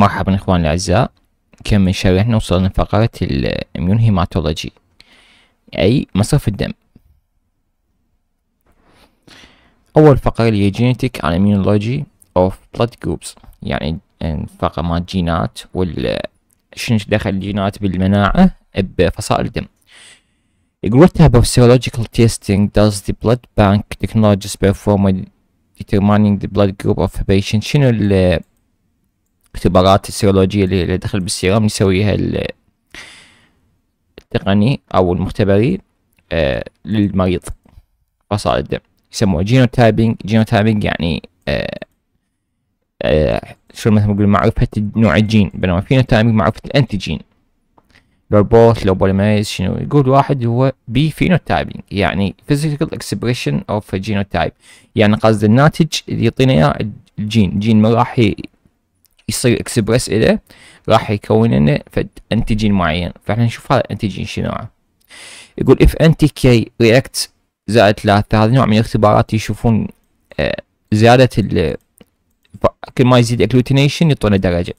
مرحبا اخواني الاعزاء، كمل شرحنا. وصلنا لفقرة الاميون هيماتولوجي اي مصرف الدم. اول فقرة اللي هي جينيتك عن اميونولوجي اوف بلاد جروبس، يعني فقرة مال جينات شنو دخل الجينات بالمناعة بفصائل الدم. What type of serological testing does the blood bank technologies perform when determining the blood group of a patient؟ شنو الاختبارات السيرولوجية اللي دخل بالسيرام يسويها التقني أو المختبري للمريض فصائل الدم، يسموه جينوتايبنج. جينوتايبنج يعني شو مثلا نقول معرفة نوع الجين، بينما فينوتايبنج معرفة الأنتيجين. روبوت لو بوليميز شنو يقول واحد هو بي فينوتايبنج، يعني physical expression of a genotype، يعني قصد الناتج اللي يعطينا اياه الجين. الجين ما راح يصير اكسبرس إله، راح يكون لنا فد انتيجين معين، فاحنا نشوف هذا الانتيجين شنو نوعه. يقول if NTK reacts زائد 3، هذا نوع من الاختبارات يشوفون زيادة كل ما يزيد agglutination يعطونا درجة،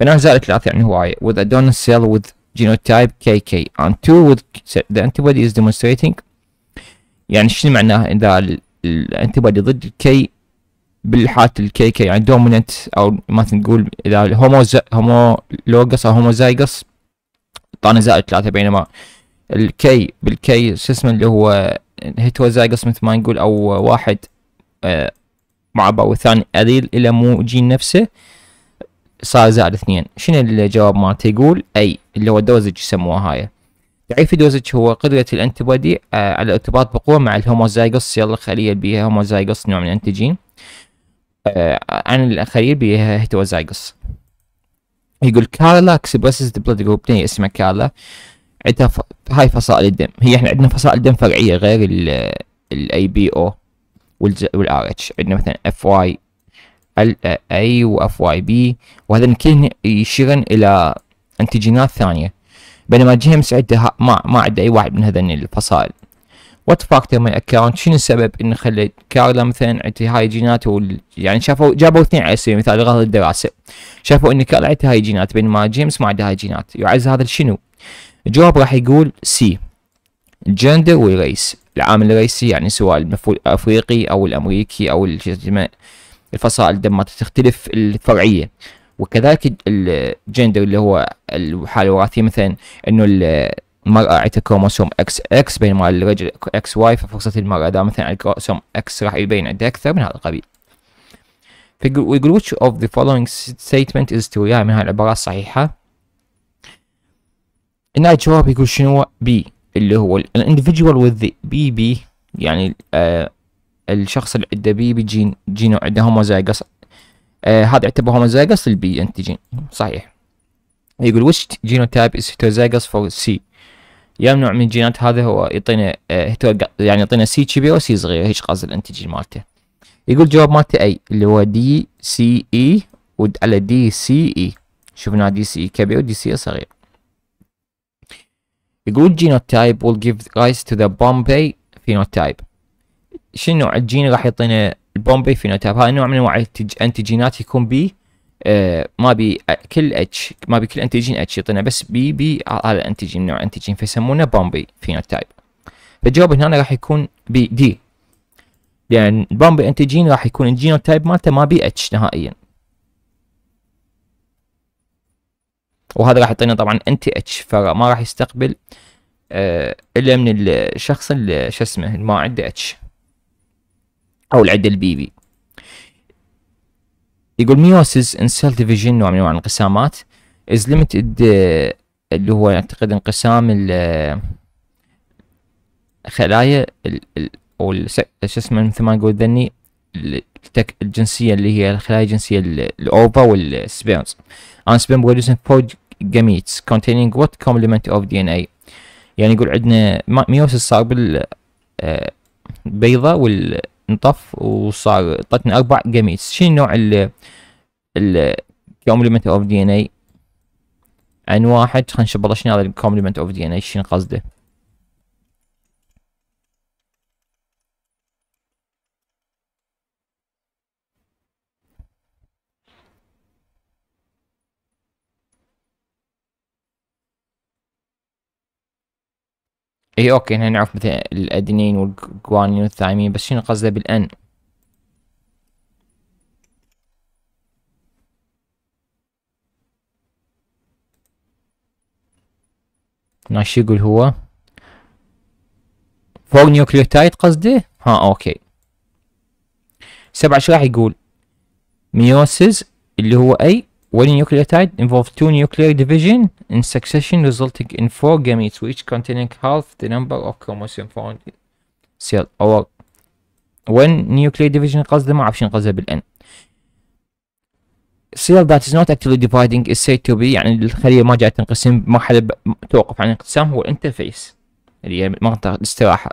فنحن زائد 3 يعني هواية. with a donor cell with genotype KK and 2 with the antibody is demonstrating، يعني شنو معناه إذا الانتبادي ضد الكي بالحالات الكي كي يعني دوميننت، أو مثلا نقول إذا هومولوجس أو هوموزايجس طعنا زائد 3، بينما الكي بالكي شو اسمه اللي هو هيتروزايجس مثل ما نقول، أو واحد معبر والثاني أريل إلى مو جين نفسه صار زائد 2. شنو الجواب مالته؟ يقول اي اللي هو الدوزج يسموها هاي. تعريف الدوزج هو قدرة الانتبادي على الارتباط بقوة مع الهوموزايجوس، سيل الخلية اللي بيها هوموزايجوس نوع من الانتيجين، عن الخلية اللي بيها هيتروزايجوس. يقول كارلا اكسبرسز ذا بلاد جروب، هي اسمها كارلا، عندها هاي فصائل الدم. هي احنا عندنا فصائل دم فرعية غير الاي بي او والار اتش، عندنا مثلا اف واي اي واف واي بي، وهذا كلهن يشيرن الى انتيجينات ثانية، بينما جيمس عندها ما عنده اي واحد من هذين الفصائل. وات فاكتور ماي اكاونت، شنو السبب ان خلت كارلا مثلا عندها هاي جينات يعني شافوا جابوا اثنين على سبيل المثال غلط الدراسة، شافوا ان كارلا عندها هاي جينات بينما جيمس ما عنده هاي جينات، يعز هذا شنو؟ الجواب راح يقول سي، الجندر والريس، العامل الريسي يعني سواء الافريقي او الامريكي او الفصائل دم تختلف الفرعية، وكذلك الجندر اللي هو الحالة الوراثية، مثلا انه المرأة عندها كروموسوم اكس اكس بينما الرجل اكس واي، ففرصة المرأة دا مثلا على كروموسوم اكس راح يبين عندها اكثر من هذا القبيل. فيقول which of the following statement is true، يعني من هاي العبارات صحيحة. هنا الجواب يقول شنو؟ بي اللي هو individual with the BB، يعني الشخص اللي عنده بي جينو عنده هوموزايجس، هذا يعتبر هوموزايجس البي انتيجين صحيح. يقول وش جينوتايب از هيتروزايجس فور سي، يا نوع من الجينات هذا هو يعطينا يعني يعطينا سي كبير وسي صغير، هيك قصد الانتيجين مالته. يقول جواب مالته اي اللي هو دي سي اي، على دي سي اي شفنا دي سي اي كبير ودي سي اي صغير. يقول جينوتايب will give rise to the Pompe phenotype، شنو نوع الجين راح يعطينا البومبي فينوتايب؟ هذا نوع من انواع الانتيجينات يكون بي ما بي كل اتش، ما بي كل انتيجين اتش، يعطينا بس بي بي على الانتيجين نوع انتيجين فيسمونه بومبي فينوتايب. فالجواب هنا راح يكون بي دي، لان يعني البومبي انتيجين راح يكون الجينوتايب مالته ما بي اتش نهائيا، وهذا راح يعطينا طبعا انتي اتش، فما راح يستقبل الا من الشخص اللي شو اسمه ما عنده اتش او العدة البيبي. يقول ميوسيس ان سيل ديفيجن، نوع من انواع الانقسامات، از ليمتد اللي هو اعتقد انقسام الخلايا او شو اسمه مثل ما نقول ذني الجنسيه اللي هي الخلايا الجنسيه الاوفا والسبيرمز ان سبيرم بروديوسن فور جاميتس كونتينينج وات كومبلمنت اوف دي ان اي، يعني يقول عندنا ميوسيس صار بالبيضه وال نطف وصار اعطتنا 4 جاميتس. شنو نوع الكومبلمنت اوف دي ان اي؟ عن واحد خلينا نشوف والله شنو هذا الكومبلمنت اوف دي ان اي شنو قصده. اي اوكي هنا نعرف مثلا الادينين والجوانين والثايمين، بس شنو قصده بالان؟ هنا شو يقول هو؟ فوق نيوكليوتايد قصده؟ ها اوكي. 7 شو راح يقول؟ ميوسيس اللي هو اي ونيوكليوتايد involve two nuclear division in succession resulting in four gametes which containing half the number of chromosomes found in cell or when nuclear division قصده ما اعرف شنو قصده بالان. Cell that is not actively dividing is said to be يعني الخلية ما جاءت تنقسم، ما حدا توقف عن الانقسام، هو الانترفيس اللي هي منطقة الاستراحة.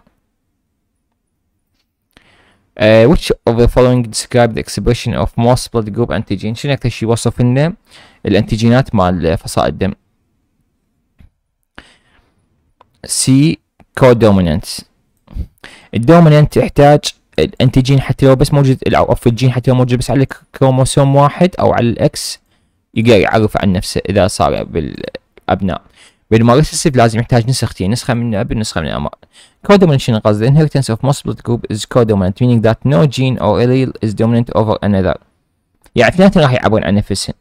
Which of the following describe the expression of most blood group antigen؟ شنو أكثر شيء يوصف لنا الأنتيجينات مال فصائل الدم؟ C codominant. الدومينانت يحتاج الأنتيجين حتى لو بس موجود، أو عفوا الجين حتى لو موجود بس على كروموسوم واحد أو على الإكس يقدر يعرف عن نفسه إذا صار بالأبناء. بينما ريسيسيف لازم يحتاج نسختين، نسخة من الأب ونسخة من الأم. Codominant شنو قصده؟ Inheritance of most blood group is codominant meaning that no gene or allele is dominant over another. يعني اثنيناتهم راح يعبرون عن نفسهم.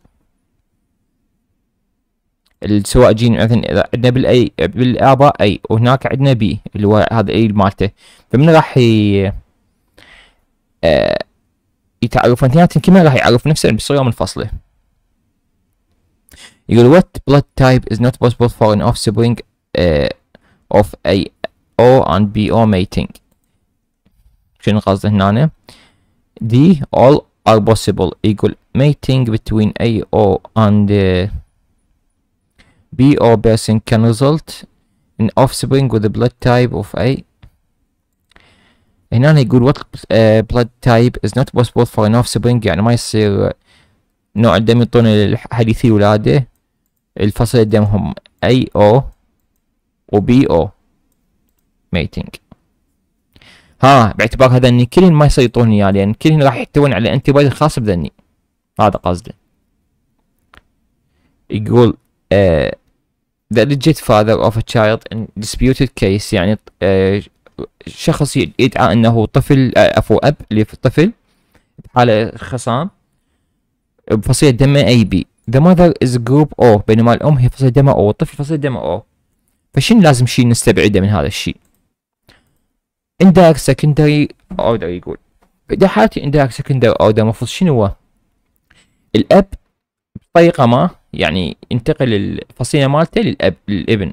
سواء جين مثلا إذا عندنا بالأي بالآباء أي وهناك عندنا بي اللي هو هذا الأليل مالته، فمن راح يتعرفون اثنيناتهم كمان راح يعرف نفسهم بصورة منفصلة. يقول what blood type is not possible for an offspring of a O and BO mating. شنو قصده هنا؟ D all are possible equal mating between AO and BO person can result in offspring with the blood type of A. هنا يقول what blood type is not possible for an offspring، يعني ما يصير نوع الدم يعطونه لحديثي ولاده الفصل الدم هم AO و BO mating. ها باعتبار هذا ان كلهن ما يسيطرون اياه لان كلهن راح يحتوون على انتي بودي خاص بذني، هذا قصده. يقول the legit father of a child in disputed case، يعني شخص يدعى انه طفل عفوا اب لطفل بحاله خصام بفصيلة دمه اي بي. The mother is group O بينما الام هي فصيلة دمه او والطفل فصيلة دمه O، فشنو لازم شيء نستبعده من هذا الشيء؟ indirect secondary order يقول بدي حالتي indirect secondary order المفروض شنو هو؟ الاب بطريقة ما يعني ينتقل الفصيلة مالته للاب للابن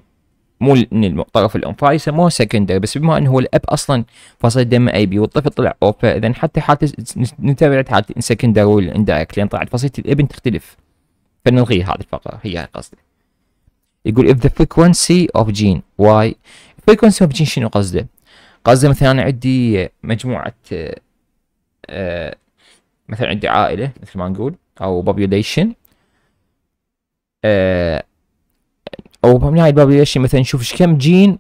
مو من طرف الام، فهاي يسموها secondary، بس بما انه هو الاب اصلا فصيلة دمه اي بي والطفل طلع O، فاذا حتى حالته نتبع حالة secondary ولا indirect لان طلعت فصيلة الابن تختلف، فنلغي هذه الفقرة هي قصدي. يقول if the frequency of gene y frequency of gene شنو قصده؟ قصده مثلا أنا عندي مجموعة مثلا عندي عائلة مثل ما نقول أو population أو من هاي population مثلا نشوف ايش كم جين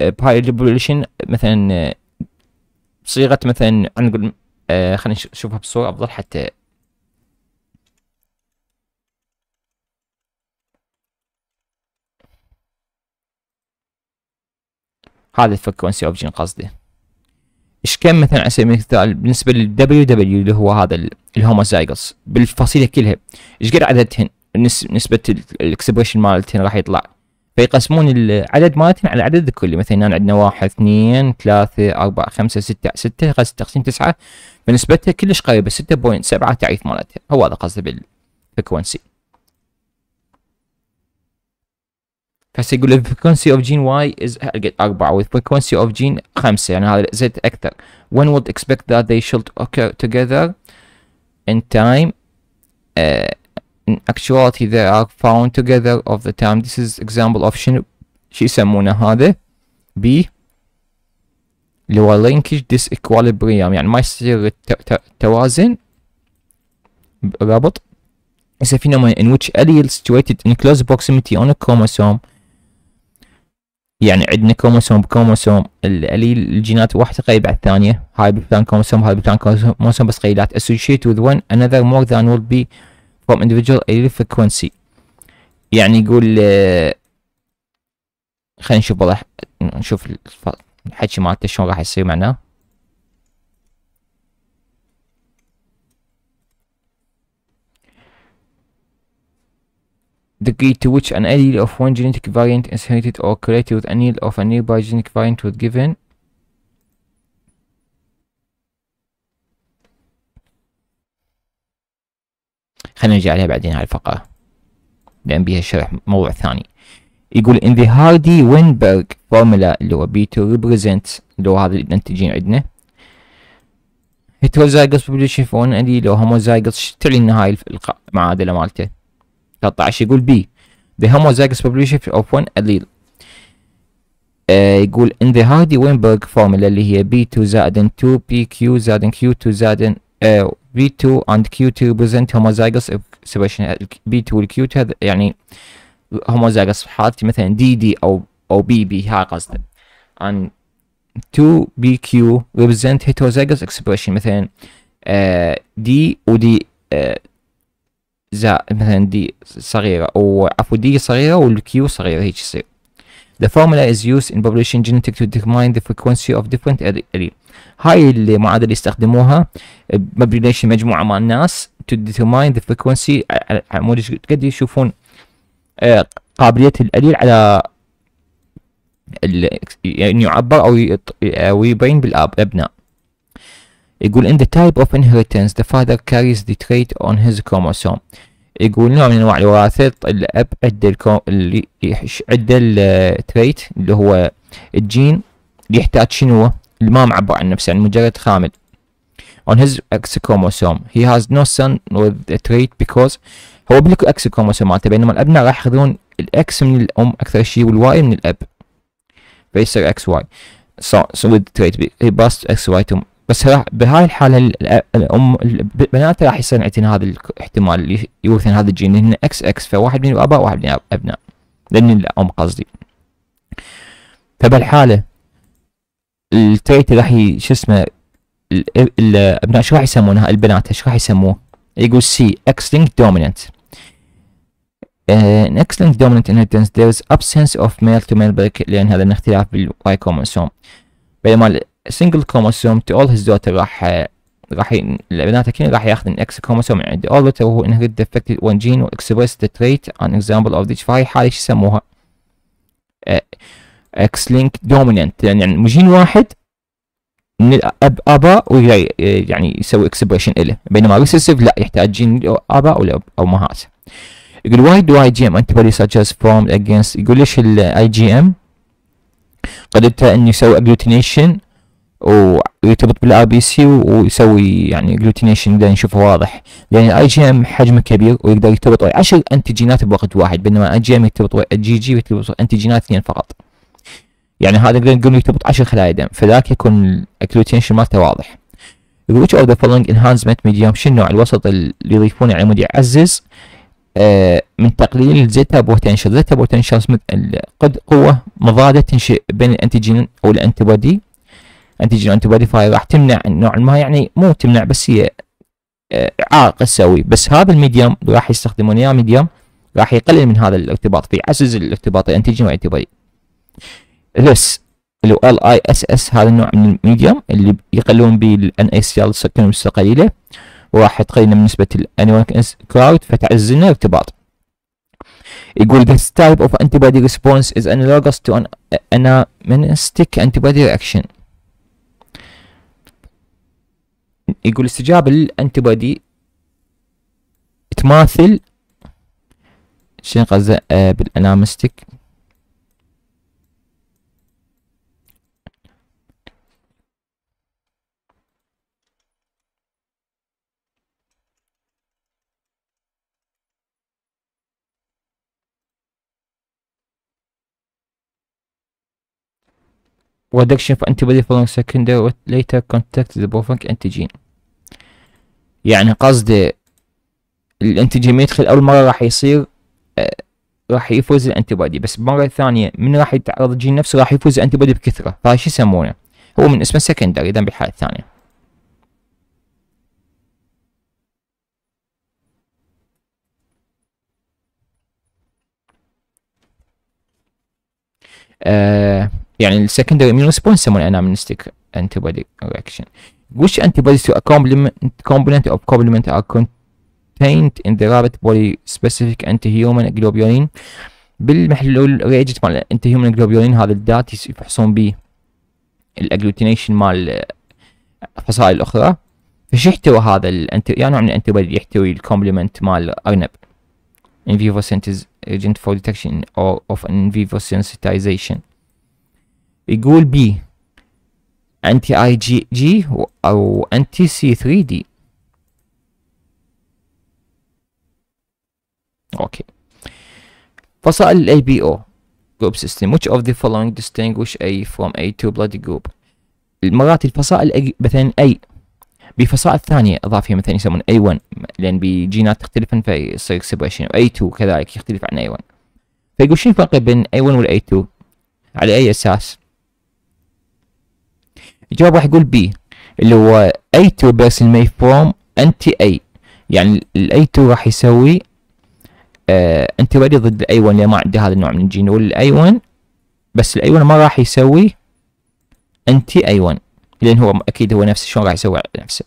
بهاي البوبوليشن مثلا بصيغة مثلا نقول خلينا نشوفها بصورة أفضل حتى هذا الفريكونسي اوف جين قصده. ايش كم مثلا على سبيل المثال بالنسبه للدبليو دبليو اللي هو هذا الهوموزايجوس بالفصيله كلها ايش قد عددهن؟ نسبه الاكسبريشن مالتهن راح يطلع، فيقسمون العدد مالتهن على العدد الكلي، مثلا عندنا 1 2 3 4 5 6 تقسيم 9 فنسبتها كلش قريبه 6.7 تعريف مالتها، هو هذا قصده بالفريكونسي. فهسه يقول لك frequency of gene y is 4 with frequency of gene 5 يعني هذا زيت أكثر. One would expect that they should occur together in time. In actuality they are found together of the time. This is example of شو يسمونه هذا B اللي هو linkage disequilibrium، يعني ما يصير توازن رابط. It's a phenomenon in which alleles situated in close proximity on a chromosome، يعني عندنا كروموسوم بكروموسوم الاليل الجينات واحدة قريبة على الثانية، هاي بفلان كروموسوم هاي بفلان كروموسوم بس قليلات، associate with one another more than will be from individual allele frequency. يعني يقول خلينا نشوف والله، نشوف الحكي مالته شلون راح يصير معنا. Degree to which an allele of one genetic variant is inherited or correlated with an allele of a nearby genetic variant was given. خلينا نرجع عليها بعدين على الفقرة لأن بيها شرح موضوع ثاني. يقول in the Hardy Weinberg formula اللي هو B2 represents اللي هو هذا اللي ننتجين عندنا heterozygous population for one allele أو homozygous. تعلن هاي المعادلة مالته 13. يقول B the homozygous population of one allele. يقول in the Hardy Weinberg formula اللي هي B2 زائد 2 PQ زائد Q2 زائد B2 and Q2 represent homozygous expression. B2 والQ2 هذا يعني homozygous حالتي مثلا DD أو BB هاي قصده. and 2BQ represent heterozygous expression مثلا D ودي مثلا D صغيرة أو عفوا D صغيرة والQ صغيرة هيك يصير. The formula is used in population genetics to determine the frequency of different allele. هاي المعادلة يستخدموها مبنية مجموعة من الناس to determine the frequency على مود قد يشوفون قابلية الأليل على يعني يعبر أو يبين بالأبناء. يقول in the type of inheritance the father carries the trait on his chromosome. يقول نوع من أنواع الوراثة الأب عنده التريت اللي هو الجين اللي يحتاج شنو اللي ما معبر عن نفسه يعني مجرد خامل on his X chromosome. He has no son with the trait because هو بلك X chromosome مالته بينما الأبناء راح ياخذون الإكس من الأم أكثر شيء والواي من الأب فيصير إكس واي so with the trait he passed X Y to. بس راح بهاي الحالة الأم البنات راح يصير عندهن هذا الاحتمال اللي يورثن هذا الجين هن إكس إكس فواحد من الآباء وواحد من الأبناء لأن الأم قصدي. فبالحالة التريت راح شو اسمه الأبناء شو راح يسمونها البنات شو راح يسموه. يقول سي إكس لينك دوميننت. In X-linked dominant inheritance there is absence of male to male break لأن هذا الاختلاف بالواي كروموسوم بينما single chromosome to all his daughter راح البنات اكيد راح ياخذن X chromosome من عنده all daughter وهو inherit defective one gene and express the trait an example of this. فهاي حالة شو يسموها X-linked dominant يعني جين واحد من الآباء ويري يعني يسوي expression إله بينما recessive لا يحتاج جين الآباء أو الأمهات. يقول why do IgM antibodies such as formed against. يقول ليش ال IgM قدرتها إنه يسوي agglutination ويرتبط بالار بي سي ويسوي يعني جلوتينيشن بدنا نشوفه واضح لان الاي جي ام حجمه كبير ويقدر يرتبط 10 انتيجينات بوقت واحد بينما الاي جي ام يرتبط جي جي ويرتبط انتيجينات 2 فقط يعني هذا نقدر نقول يرتبط 10 خلايا دم فذاك يكون الجلوتينيشن مالته واضح. يقول which of the following enhancement medium شنو النوع الوسط اللي يضيفونه على مود يعزز من تقليل الزيتا بوتنشال. زيتا بوتنشال قد قوه مضاده تنشئ بين الانتيجين او الانتبادي انتيجين انتبادي فهي راح تمنع نوع ما يعني مو تمنع بس هي عائق تسوي بس هذا الميديوم راح يستخدمون اياه ميديوم راح يقلل من هذا الارتباط فيعزز الارتباط الانتيجين والانتبادي. لس اللي هو ال اي اس اس هذا النوع من الميديوم اللي يقللون به الان اي سي ال سكنهم القليله وراح تقللنا من نسبه الانيونيك كراود فتعزز لنا الارتباط. يقول this type of antibody response is analogous to an anamnestic antibody reaction. يقول استجابة للأنتبادي تماثل شنو قصده بالأنامستيك reduction of antibody following secondary later contact the provoking antigen. يعني قصده الانتيجين يدخل اول مره راح يصير راح يفوز الانتيبادي بس المره الثانيه من راح يتعرض الجين نفسه راح يفوز الانتيبادي بكثره فهذا شو يسمونه هو من اسمه سكندري اذا بالحاله الثانيه. يعني السكندري اميون ريسبونس يسمونه انامنستيك انتي رياكشن. Which antibodies to a component of complement are contained in the rabbit polyspecific anti-human globulin؟ بالمحلول ريجت مال anti-human globulin هذا الدات يفحصون به الاجلوتينيشن مال الفصائل الاخرى. فش يحتوي هذا الانتي يعني نوع من الانتيبودي يحتوي الكومبلمنت مال ارنب. In vivo synthesis agent for detection or of in vivo sensitization. يقول بي انتي اي جي جي او انتي سي 3 دي. اوكي. فصائل الاي بي او group system which of the following distinguish A from A2 blood group. المرات الفصائل مثلا اي بفصائل ثانية إضافية مثلا يسمون A1 لأن بجينات تختلفن فيصير اكسبريشن، A2 كذلك يختلف عن A1. فيقول شنو الفرق بين A1 وال A2 على أي أساس؟ الجواب راح يقول B اللي هو A2 personally from anti A، يعني ال A2 راح يسوي انتيبادي ضد ال A1 اللي ما عنده هذا النوع من الجين، وال A1 بس ال A1 ما راح يسوي انتي A1 لأن هو أكيد هو نفسه شلون راح يسوي على نفسه.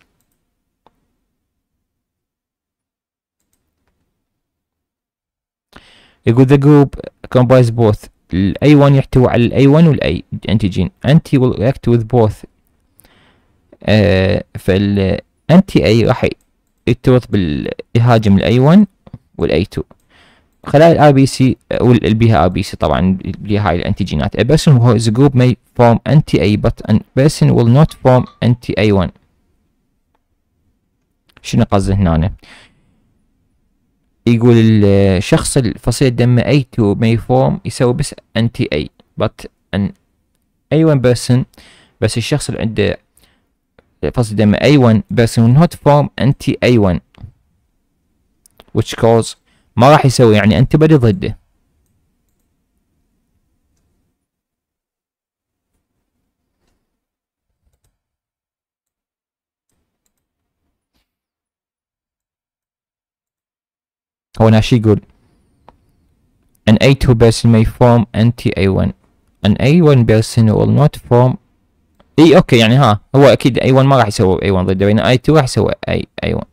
يقول the group combines both ال A1 يحتوي على ال A1 وال A antigen. Anti will react with both. فال anti A راح يتربط بالهاجم ال A1 وال A2. خلايا ال RBC والبيها RBC طبعا ليها هاي الانتيجينات. A person who is a group may form anti A but a person will not form anti A1. شنو قصده هنا؟ يقول الشخص الفصيل الدم A2 may form يسوي بس anti A but an A1 person، بس الشخص اللي عنده فصيل دم A1 person will not form anti A1 which cause ما راح يسوي يعني انتبادي ضده. هو ناشي يقول an A2 person may form anti A1 an A1 person will not form. اي اوكي يعني ها هو اكيد A1 ما راح يسوي A1 ضده، بينما A2 راح يسوي A1.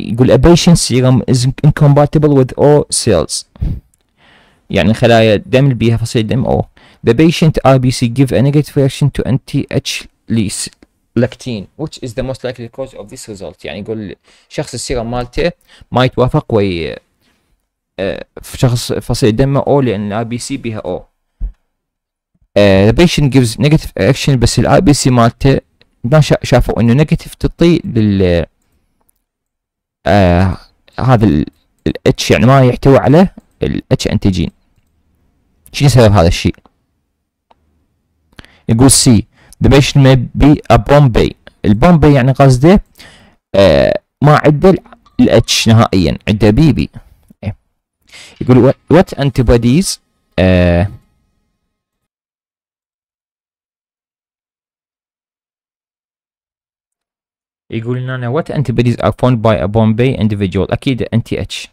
يقول a patient serum is incompatible with all cells، يعني خلايا الدم اللي بيها فصيل دم O. The patient RBC give a negative reaction to anti-H lactin which is the most likely cause of this result. يعني يقول شخص السيرم مالته ما يتوافق ويا شخص فصيل دمه O لأن RBC بيها O. The patient gives negative reaction بس ال RBC مالته ما شافوا إنه negative تعطي لل هذا ال H يعني ما يحتوي على ال H أنتيجين. شنو سبب هذا الشيء؟ يقول C the patient may be a Bombay. البومبي يعني قصده ما عنده ال H نهائيا، عنده بيبي. يقول what antibodies يقول لنا what antibodies are formed by a Bombay individual. أكيد anti H.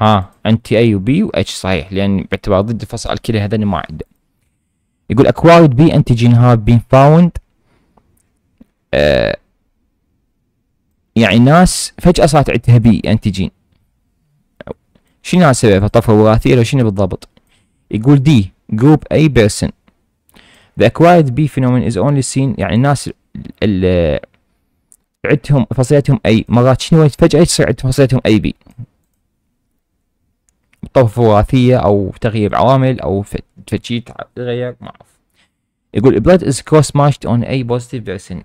ها anti A و B و H صحيح لأن باعتبار ضد الفصائل كلها هذين ما عنده. يقول acquired B antigen have been found. يعني ناس فجأة صارت عندها B antigen. شنو هذا السبب؟ طفرة وراثية لو شنو بالضبط؟ يقول D group A person. The acquired B phenomenon is only seen يعني ناس ال عندهم فصيلتهم اي مرات شنو فجأة تصير عندهم فصيلتهم اي بي، طفرة وراثية او تغيير عوامل او تفجير تغير ما اعرف. يقول blood is cross matched on a positive person،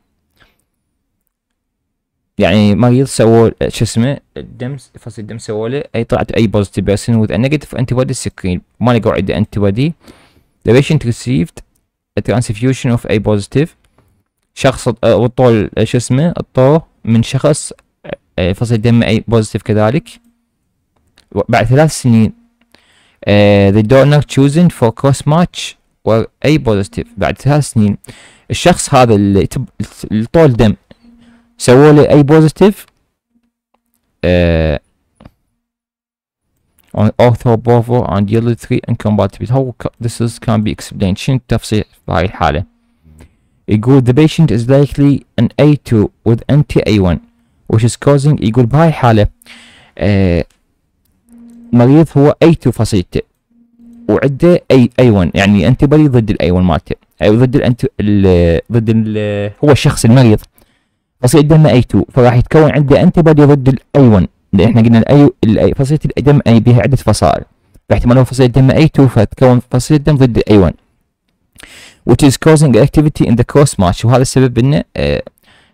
يعني مريض سووا شو اسمه الدم فصيل الدم سووا له اي طلعت اي positive person with a negative antibody screen ما لقوا عنده antibody. The patient received a transfusion of a positive. شخص وطول شو اسمه الطو من شخص فصل دم اي بوزيتيف كذلك بعد 3 سنين. the donor chosen for cross match were A positive. بعد 3 سنين الشخص هذا اللي طول دم سووا له A positive on ortho, bovo, and yellow tree incompatible. How this is can be explained. شنو التفسير في هاي الحالة؟ يقول the patient is likely an A2 with anti-A1 which is causing. يقول بهاي الحالة مريض هو A2 فصيلته وعده A1 يعني انتبالي ضد ال A1 مالته أو ضد هو الشخص المريض فصيلة دمه A2 فراح يتكون عنده انتبالي ضد ال A1 لأن احنا قلنا ال فصيلة الدم أي بها عدة فصائل فاحتمال هو فصيلة دم A2 فتكون فصيلة دم ضد ال A1 which is causing activity in the cross match وهذا السبب انه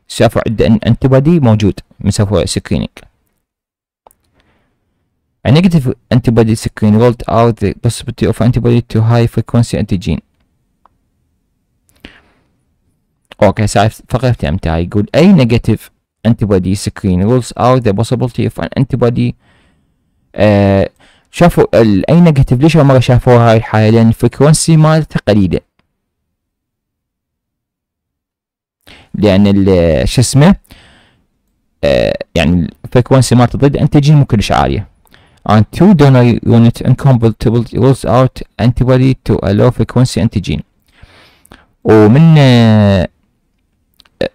شافوا عنده انتبادي موجود من سووا سكرينينج. A negative antibody screen ruled out the possibility of antibody to high frequency antigen. اوكي هسه فقرت امتى يقول A negative antibody screen rules out the possibility of an antibody. شافوا الاي نيجاتيف ليش ما شافوها هاي الحالة لان الفريكونسي مالته قليلة لان شو اسمه يعني الفريكونسي مالته ضد انتجين مو كلش عالية. And two donor unit incompatible rules out antibody to a low frequency antigen. ومن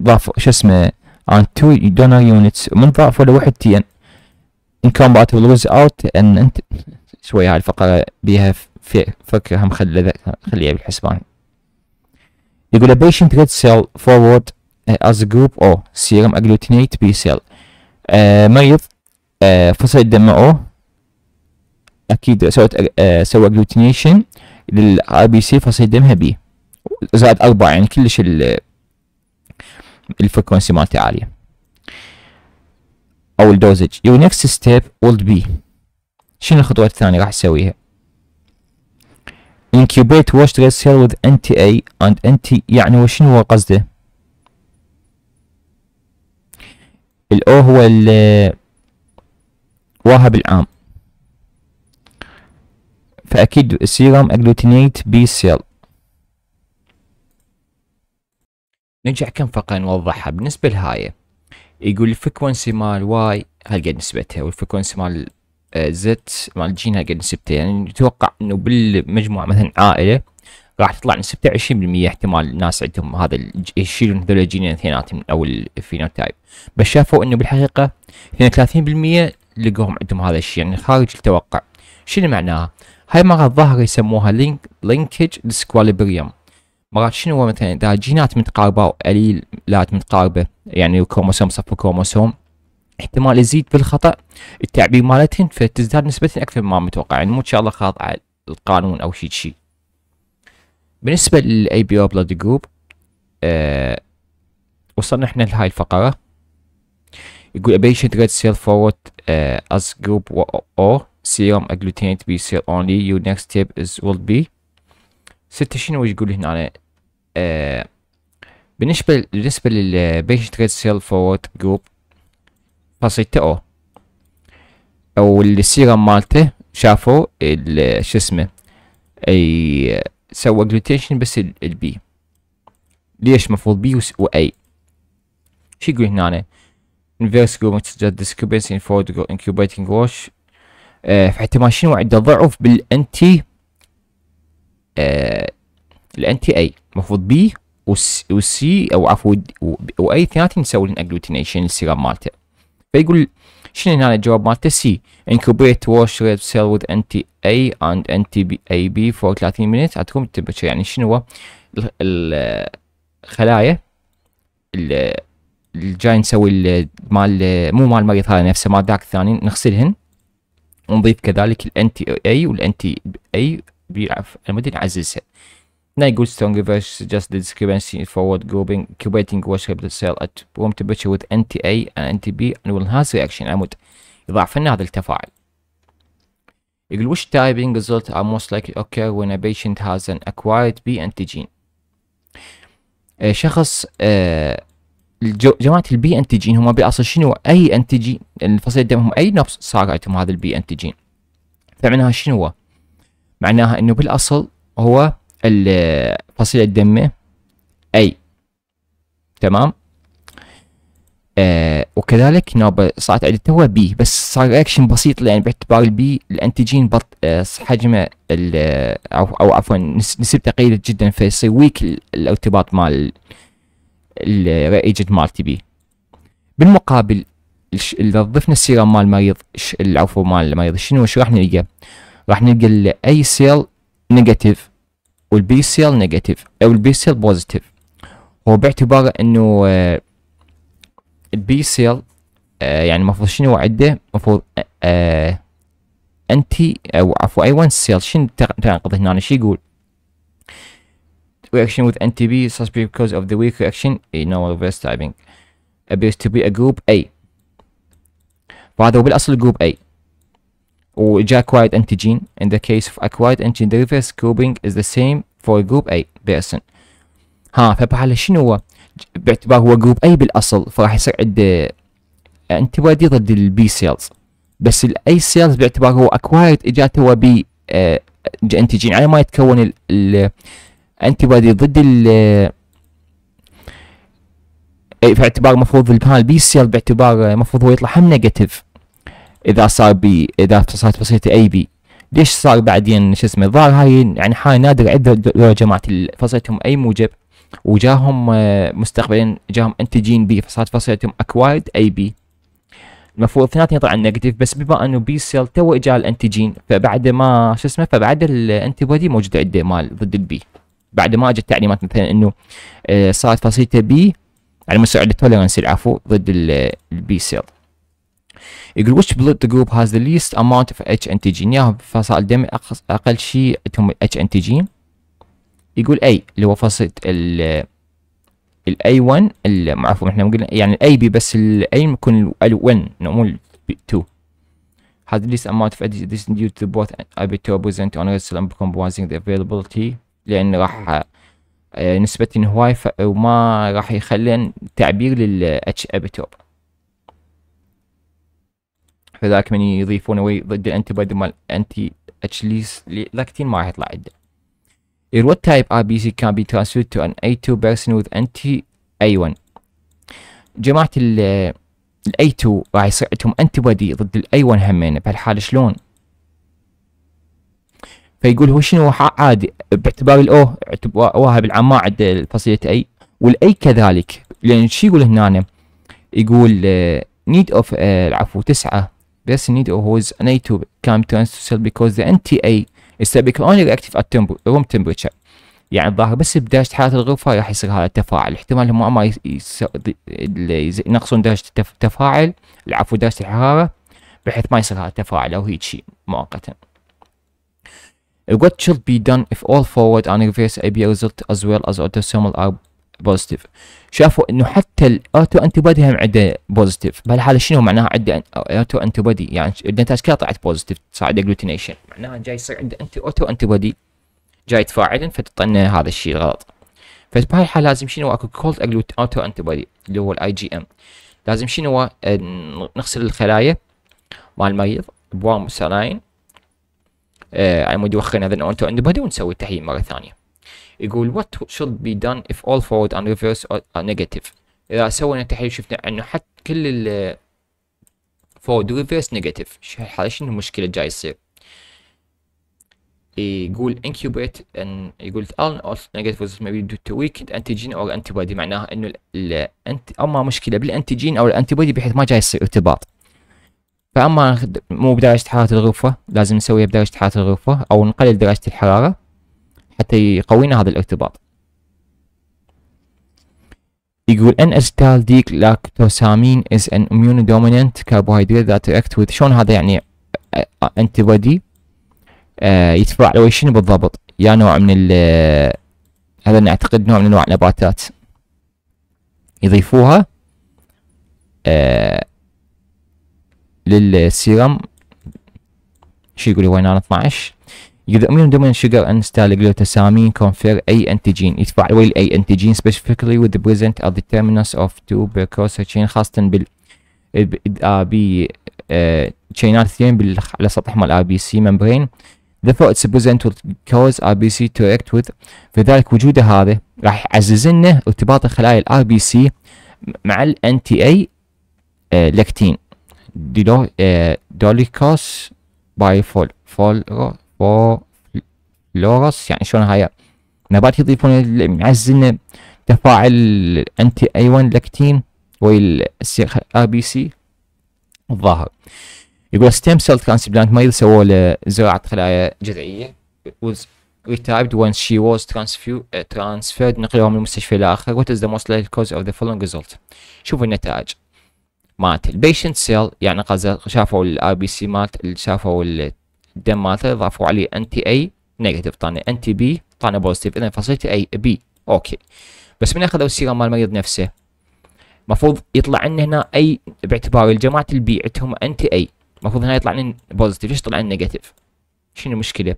ضاف شو اسمه and two donor units من ضافوا لوحدتين incompatible rules out and انت شوية هاي الفقرة بيها فكرة هم خليها بالحسبان. يقول a patient red cell forward as a group O serum agglutinate B cell. مريض فصل الدم O اكيد سوى اجلوتينيشن للار بي سي فصيل دمها بي زائد 4 يعني كلش الفريكونسي مالته عاليه او الدوزج. يور نكست ستيب ولد بي شنو الخطوه الثانيه راح تسويها؟ انكيوبيت واشت ريد سيل وذ انتي اي اند انتي يعني وشنو هو قصده؟ الاو هو الواهب العام فأكيد السيرم اجلوتينيت بي سيل. نرجع كم فقرة نوضحها بالنسبة لهاي. يقول الفريكونسي مال واي هالقد نسبتها والفريكونسي مال زد مال جين هالقد نسبتها يعني نتوقع انه بالمجموعة مثلا عائلة راح تطلع نسبتها 20% احتمال الناس عندهم هذا يشيلون هذول الجينين اثنيناتهم او الفينوتايب بس شافوا انه بالحقيقة 32% لقوهم عندهم هذا الشيء يعني خارج التوقع. شنو معناها؟ هاي مرات ظاهرة يسموها لينكج ديسكواليبريم. مرات شنو هو مثلا اذا جينات متقاربة او قليلات متقاربة يعني كروموسوم صفو كروموسوم احتمال يزيد بالخطأ التعبير مالتهن فتزداد نسبتهن اكثر مما متوقع يعني مو ان شاء الله خاطئة القانون او شي. بالنسبة للاي بي او بلاد جروب وصلنا احنا لهاي الفقرة. يقول patient red cell forward as group O serum agglutinate B cell only your next step is will be. ستة شنو وش يقول هنا أنا بالنسبة لل patient red cell forward group فصيلته O أو السيرم مالته شافوا شو اسمه أي سوى agglutination بس البي ليش مفروض بي و A. شو يقول هنا أنا inverse group that discrepancy in forward incubating wash فاحتمال شنو عنده ضعف بالانتي الانتي اي المفروض بي والسي او عفوا واي اثنيناتهم نسوي لهم اجلوتينيشن السيرم مالته فيقول شنو هنا الجواب مالته سي انكوبيت واش ريد سيل وذ انتي اي اند انتي بي اي بي فور 30 مينت ات روم تمبرتشر يعني شنو هو الخلايا الجاي نسوي مال مو مال المريض هذا نفسه مال ذاك الثاني نغسلهن ونضيف كذلك الانتي اي والانتي اي المدة نعززها. هنا يقول strong reverse suggests the discrepancy forward grouping incubating wash the cell at room temperature with anti A and anti B and will enhance reaction عمود يضاعف لنا هذا التفاعل. يقول which typing results are most likely occur when a patient has an acquired B antigen. شخص جماعة البي انتجين هم بالاصل شنو اي انتجين الفصيلة دمهم اي نقص صار عندهم هذا البي انتجين فمعناها شنو معناها انه بالاصل هو الفصيلة دمه اي تمام وكذلك نوبة صارت عدتها بي، بس صار رياكشن بسيط لان باعتبار البي الانتيجين حجمه او عفوا نسبته قليلة جدا، فيصير ويك الارتباط مال الريجنت مالتي بي. بالمقابل اذا ضفنا السيرم مال المريض عفوا مال المريض شنو راح نلقى؟ راح نلقى اي سيل نيجاتيف والبي سيل نيجاتيف او البي سيل بوزيتيف. هو باعتباره انه البي سيل يعني المفروض شنو عده؟ المفروض انتي او عفوا اي 1 سيل شنو تناقض هنا شو يقول؟ reaction with anti B suspect because of the weak reaction in our reverse typing appears to be a group A. فهذا هو بالاصل group A وجاء acquired antigen. In the case of acquired antigen the reverse grouping is the same for group A person. ها فبحاله شنو هو؟ باعتبار هو جروب A بالاصل فراح يصير عنده انتبادي ضد البي سيلز، بس الاي سيلز باعتبار هو اكوايرد اجاته هو بي انتيجين على ما يتكون الانتبادي ضد ال، باعتبار مفروض البانل بي سيل باعتبار مفروض هو يطلع هم نيجاتيف اذا صار بي، اذا صارت بسيطه اي بي. ليش صار بعدين شو اسمه؟ الظاهر هاي يعني حاله نادره عند جماعه فصلتهم اي موجب وجاهم مستقبلا جاهم انتيجين بي فصارت فصيلتهم اكوايرد اي بي. المفروض اثنيناتهم يطلع نيجاتيف، بس بما انه بي سيل تو اجى الانتيجين فبعد ما شو اسمه فبعد الانتي بودي موجود عنده مال ضد البي، بعد ما اجت تعليمات مثلا انه صارت فصيلته بي على مستوى التوليرنس العفو ضد البي سيل. يقول which blood group has the least amount of H antigen؟ يا فصائل دم اقل شيء عندهم H antigen. يقول A اللي هو فصيلة ال A1 عفوا احنا قلنا يعني ال AB، بس ال A يكون ال 1 مو ال 2. هذا least amount of this due to both epitope present on red cell and compromising the availability، لأن راح نسبة هواي وما راح يخلين تعبير لل H epitope، فذلك من يضيفونه ضد الانتي بودي مال انتي H لاكتين ما راح يطلع عنده. What type RBC can be transferred to an A2 person with anti A1؟ جماعة ال A2 راح يصير عندهم انتبادي ضد ال A1 همين، بهالحالة شلون؟ فيقول هو شنو عادي باعتبار ال O واها بالعامة عند فصيلة A وال A كذلك، لأن شو يقول هنا؟ يقول need of العفو 9 person need of who is an A2 can be transferred because the anti A السبيك اونلي رياكتيف ات روم تمبرتشر. يعني الظاهر بس بدرجه حاله الغرفه راح يصير هذا التفاعل، احتمال هم ما ينقصون درجه التفاعل العفو درجه الحراره بحيث ما يصير هذا التفاعل او هيك شيء مؤقتا. What should be done if all forward and reverse AB result as well as autosomal are positive؟ شافوا انه حتى الاوتو انتي بودي هم عنده بوزيتيف، بهالحاله شنو معناها عنده اوتو انتي بودي؟ يعني النتائج كلها طلعت بوزيتيف، صار عنده جلوتينيشن، معناها جاي يصير عنده انتي اوتو انتي بودي جاي يتفاعلن فتطلع هذا الشيء غلط. فبهالحاله لازم شنو اكو كولد اوتو انتي بودي اللي هو الاي جي ام. لازم شنو نغسل الخلايا مال المريض بوام سلاين على مود يوخرنا هذا الاوتو انتي بودي ونسوي تحليل مره ثانيه. يقول what should be done if all forward and reverse are negative؟ إذا سوينا تحليل شفنا إنه حتى كل ال forward و reverse negative، شنو المشكلة جاي يصير؟ يقول incubate and يقول all negative results may be due to weakened antigen or antibody. معناها إنه أما مشكلة بالأنتيجين أو الأنتيبودي بحيث ما جاي يصير ارتباط. فأما مو بدرجة حرارة الغرفة لازم نسويها بدرجة حرارة الغرفة أو نقلل درجة الحرارة حتى يقوينا هذا الارتباط. يقول ان استال ديك لاكتوسامين is an immunodominant carbohydrate that react with. شلون هذا يعني انتي بودي يتفاعل ويا شنو بالضبط؟ يا نوع من هذا نعتقد نوع من انواع النباتات يضيفوها للسيرم. شو يقول هو هنا 12؟ يقدر من ضمن شجر ان ستالجلوتسامين كونفير اي انتيجين يتفاعل ويا الاي انتيجين سبيسيفيكلي وذ بريزنت ات ذا تيرمينس اوف تو بيركوساتشين، خاصه بال بي تشينات اثنين على سطح مال ار بي سي ممبرين ذا اتس بريزنت وذ كوز ار بي سي تو اكت وذ. فذلك وجوده هذا راح يعزز لنا ارتباط الخلايا الار بي سي مع الانتي اي لاكتين دوليكوس باي فلورس. يعني شلون هاي نبات يضيفون معزن تفاعل انتي ايون لاكتين ويا ار بي سي الظاهر. يقول ستيم سيل ترانسبلانت مريض سووا له زراعه خلايا جذعيه retired when she was transferred نقلوها من المستشفى الى اخره. what is the most likely cause of the following result. شوفوا النتائج مالت البيشنت سيل، يعني قصد شافوا الار بي سي مالت شافوا الدم مالته ضافوا عليه انتي اي نيجاتيف طعنا انتي بي طعنا بوزيتيف، اذا فصلت اي بي اوكي. بس من اخذوا السيرم مال المريض نفسه مفروض يطلع عندنا هنا اي باعتبار الجماعه البي عندهم انتي اي، المفروض هنا يطلع لنا بوزيتيف، ليش طلع لنا نيجاتيف؟ شنو المشكله؟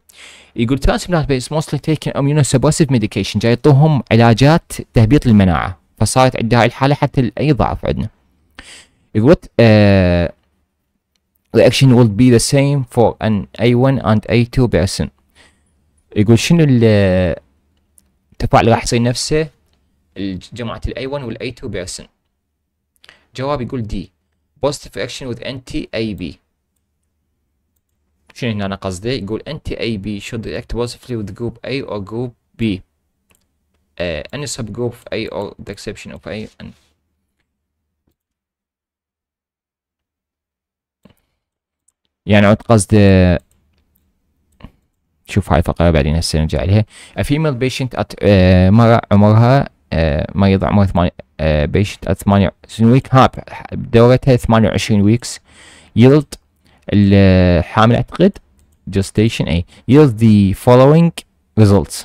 يقول ترانسبلانت بيس موستلي تيكن اميونو سبرسيف ميديكيشن، جاي يعطوهم علاجات تهبيط المناعه، فصارت عندها هاي الحاله حتى اي ضعف عندنا. يقول reaction will be the same for an A1 and A2 person. يقول شنو التفاعل راح يصير نفسه جماعه الاي 1 والاي 2 بيرسون. جواب يقول دي positive reaction with anti AB. شنو هنا انا قصدي؟ يقول انتي اي بي should react positively with group A or group B. any subgroup of A or the exception of A and يعني عود قصدي. شوف هاي الفقرة بعدين هسه نرجع لها. A female patient at مرة عمرها مريض عمرها 8 patient at 28 ويك، ها بدورتها 28 ويكس يلد الحامل اعتقد gestation اي yield the following results.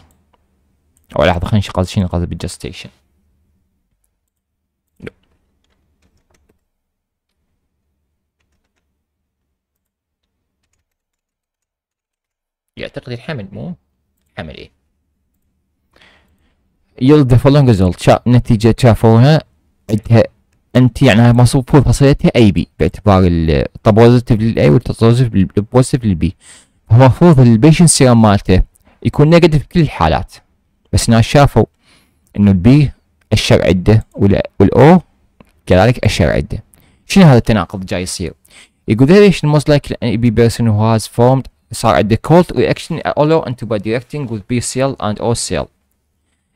او لحظه خلينا نشوف شنو قصد بالgestation. يعتقد الحمل مو حمل ايه yield the following results. نتيجه شافوها عندها انت يعني مصفوفه فصيلتها اي بي باعتبار البوزيتيف للاي والبوزيتيف للبي، فالمفروض البيشنت سيرم مالته يكون نيجاتيف بكل الحالات، بس ناس شافوا انه البي اشر عده والاو كذلك اشر عده. شنو هذا التناقض جاي يصير؟ يقول ليش الموست لايكلي ان بي بيرسون هو هاز فورمد صار عنده كولد رياكشن اولو انتو بادي رياكتنج وذ بي سيل اند او سيل.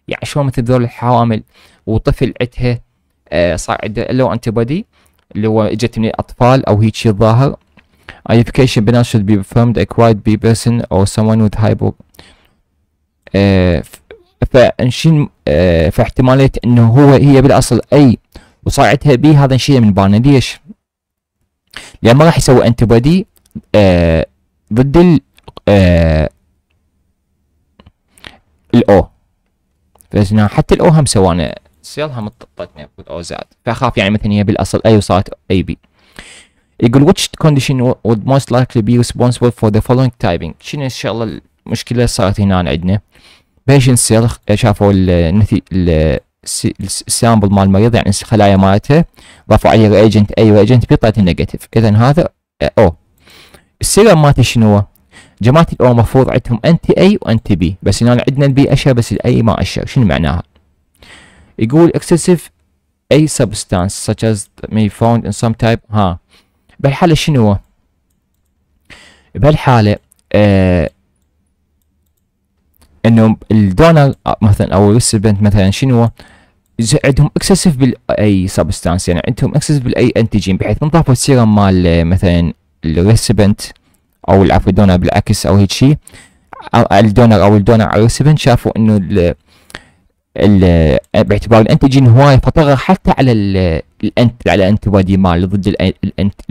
يعني شلون مثل ذول الحوامل وطفل عندها صار عنده لو انتي بودي اللي هو اجت من الاطفال او هيك شيء الظاهر. identification بنات should be performed acquired by person or someone with hypo. فانشين فاحتماليه انه هي بالاصل اي وصار عندها بي، هذا نشيله من بالنا. ليش؟ لان ما راح يسوي انتي بودي ضد ال الاو، فاحنا حتى الاو هم سوانا سيلها مططتنا بالاوزاد، فاخاف يعني مثلا هي بالاصل اي وصارت اي بي. يقول which condition would most likely be responsible for the following typing. شنو ان شاء الله المشكله صارت هنا عندنا؟ patient سيل شافوا السامبل مال المريض يعني الخلايا مالته ضافوا عليه ريجنت اي ريجنت بي طلعت نيجاتيف، اذا هذا او. السيرم مالته شنو؟ جماعه الاو مفروض عندهم انتي اي وانتي بي، بس هنا عندنا البي اشر بس الاي ما اشر، شنو معناها؟ يقول excessive a substance such as may found in some type. ها بهالحالة شنو؟ بهالحالة انه الدونر مثلا او الريسبنت مثلا شنو؟ عندهم excessive بالاي substance، يعني عندهم excessive بالاي انتيجين، بحيث انضافوا السيرم مال مثلا الريسبنت او العفو الدونر بالعكس او هيك شيء، الدونر او الدونر على الريسبنت شافوا انه باعتبار الانتيجين هواي فطغى حتى على الانت على انتي بودي مال ضد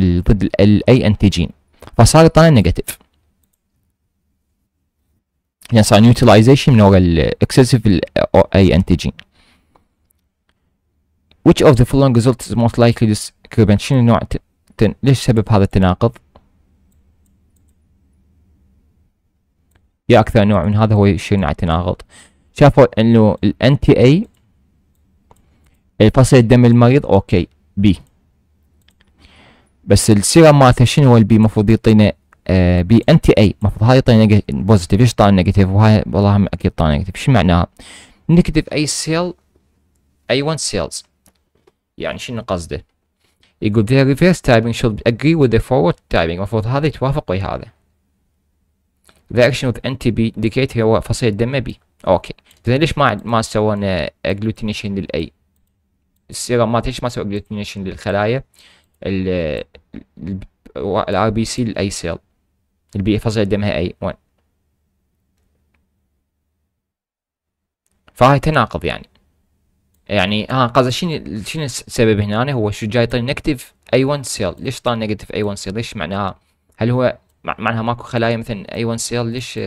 ضد الاي انتيجين، فصار طلع نيجاتيف. يعني صار نيوتلايزيشن من ورا الاكسسيف اي انتيجين. which of the following results is most likely discrepant. شنو نوع ليش سبب هذا التناقض؟ يا اكثر نوع من هذا هو يشير على تناقض. شافوا انه الانتي اي فصل دم المريض اوكي بي، بس السيرم مالته شنو البي المفروض يعطينا بي انتي اي، المفروض هاي يعطينا بوزيتيف، ليش طالع نيجاتيف؟ وهاي والله هم اكيد طالع نيجاتيف. شو معناها؟ نكتب اي سيل اي 1 سيلز، يعني شنو قصده؟ يقول their reverse typing should agree with the forward typing. المفروض هذا يتوافق ويا هذا. The action of anti-B هو فصيل الدم B. اوكي زين ليش ما سوينا agglutination للأي؟ السيرم ما ليش ما سوى agglutination للخلايا الار بي سي للاي سيل البي فصيل دمها اي 1؟ فهاي تناقض يعني قصدي شنو السبب هنا؟ هو شو جاي يعطي نيجاتيف اي 1 سيل، ليش طال نيجاتيف اي 1 سيل؟ ليش معناها؟ هل هو معناها ماكو خلايا مثلا اي 1 سيل؟ ليش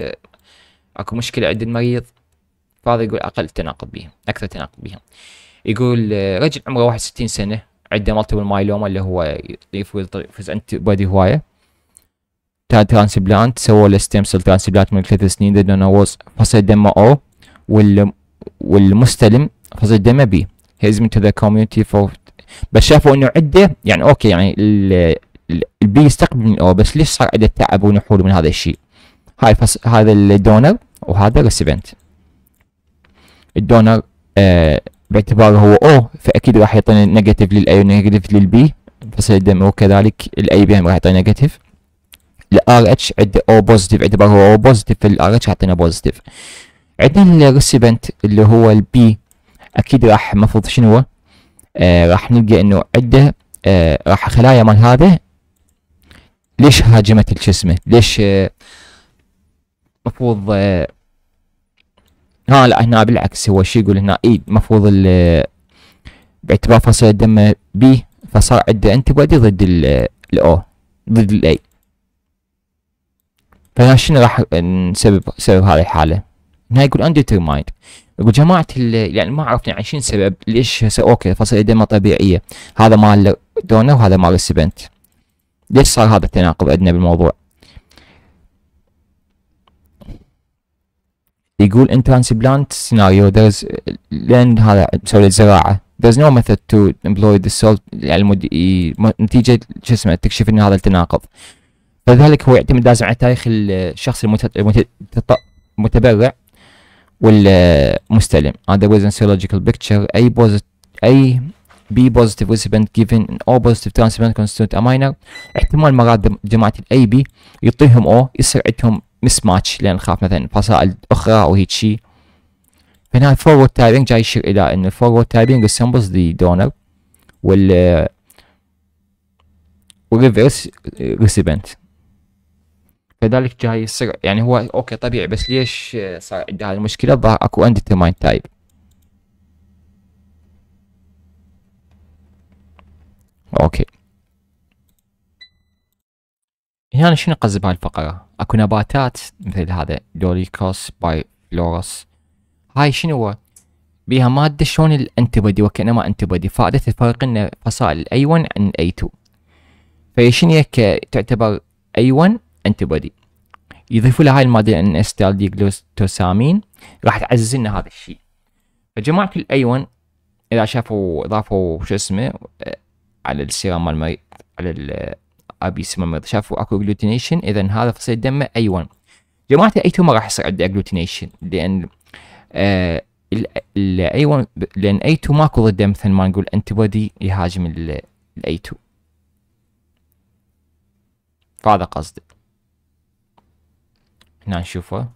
اكو مشكله عند المريض؟ فهذا يقول اقل تناقض بيهم، اكثر تناقض بيهم. يقول رجل عمره 61 سنه عنده مالتيبل مايلوما اللي هو يفوز انتي بودي هوايه. ترانسبلانت سووا له ستيم سيل ترانسبلانت من 3 سنين، دونر فصل دمه او والمستلم فصل دمه بي. هيز من تو ذا كوميونتي فور، بس شافوا انه عده يعني اوكي يعني البي يستقبل من الاو، بس ليش صار عده تعب ونحول من هذا الشيء؟ هاي هذا الدونر وهذا الريسيفنت. الدونر باعتباره هو او فاكيد راح يعطينا نيجاتيف للاي ونيجاتيف للبي فصل الدم، وكذلك الاي بي راح يعطينا نيجاتيف. الار اتش عنده او بوزيتيف باعتباره هو او بوزيتيف، فالار اتش يعطينا بوزيتيف. عندنا الريسيبنت اللي هو البي اكيد راح المفروض شنو؟ راح نلقى انه عنده راح خلايا مال هذا ليش هاجمت الجسم؟ ليش مفروض لا هنا بالعكس هو شي يقول هنا اي مفروض باعتبار فصل الدم بي فصار عنده انتي بودي ضد الاو ضد الاي. فهنا شنو راح سبب هذه الحاله؟ هنا يقول انديترمايند. يقول جماعه يعني ما عرفنا عن شنو سبب ليش اوكي فصل الدم طبيعيه، هذا مال دونر وهذا مال ريسيبنت، ليش صار هذا التناقض عندنا بالموضوع؟ يقول in transplant scenario لأن هذا مسوي له زراعة there is no method to employ the cell يعني نتيجة شو اسمه تكشف إن هذا التناقض، فلذلك هو يعتمد لازم على تاريخ الشخص المتبرع والمستلم. هذا was a serological picture أي B positive recipient given an O positive transplant constitute a minor. احتمال مرات جماعة الأي بي يعطيهم أو يصير عندهم مس ماتش لان خاف مثلا فصائل اخرى او هيك شيء. فهنا الفورورد تايبنج جاي يشير الى ان الفورورد تايبنج ريسمبلز ذا دونر والريفيرس ريسيبنت، فذلك جاي يصير يعني هو اوكي طبيعي، بس ليش صار عنده هذه المشكله؟ الظاهر اكو انديترمايند تايب. اوكي هنا يعني شنو قصد بهاي الفقرة؟ اكو نباتات مثل هذا دوليكوس باي فلورس، هاي شنو هو؟ بيها مادة شلون الانتي بودي وكأنما انتي بودي، فائدتها تفرق لنا فصائل الاي 1 عن الاي 2، فهي شنو تعتبر اي 1 انتي بودي، يضيفوا لها هاي المادة ان اس دال ديجلوتوسامين راح تعزز لنا هذا الشيء. فجماعة الاي 1 اذا شافوا ضافوا شو اسمه على السيرم مال المريض على ابي سمم شافوا اكو اجلوتينيشن، اذا هذا فصيل دمه اي 1. جماعه الاي 2 ما راح يصير عنده اجلوتينيشن لان الاي 1 لان اي 2 ماكو ضده مثل ما نقول انتي بودي يهاجم الاي 2، فهذا قصدي. هنا نشوفه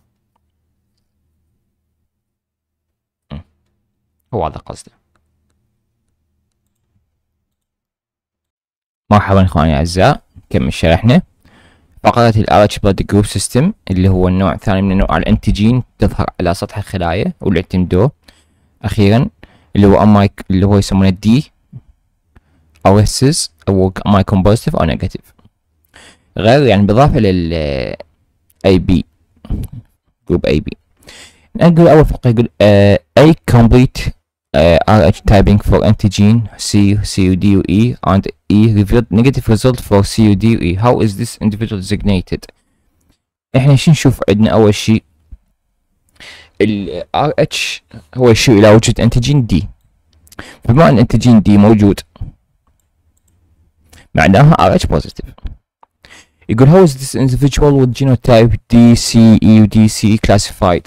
هو هذا قصدي. مرحبا اخواني الاعزاء، نكمل شرحنا فقرة ال RH Blood Group System اللي هو النوع الثاني من انواع الانتيجين، تظهر على سطح الخلايا واللي اعتمدوه اخيرا اللي هو امايك اللي هو يسمونه دي او اسس او امايكون بوزيتيف او نيجاتيف، غير يعني بالاضافه لل اي بي جروب اي بي. نقول اول فقره يقول اي كومبليت RH typing for antigen C, CUD, or E and E revealed negative result for CUD or E. How is this individual designated? احنا شو نشوف عندنا اول شيء ال RH هو يشير الى وجود antigen D، فبما ان antigen D موجود معناها RH positive. يقول how is this individual with genotype D, C, E, D, C classified؟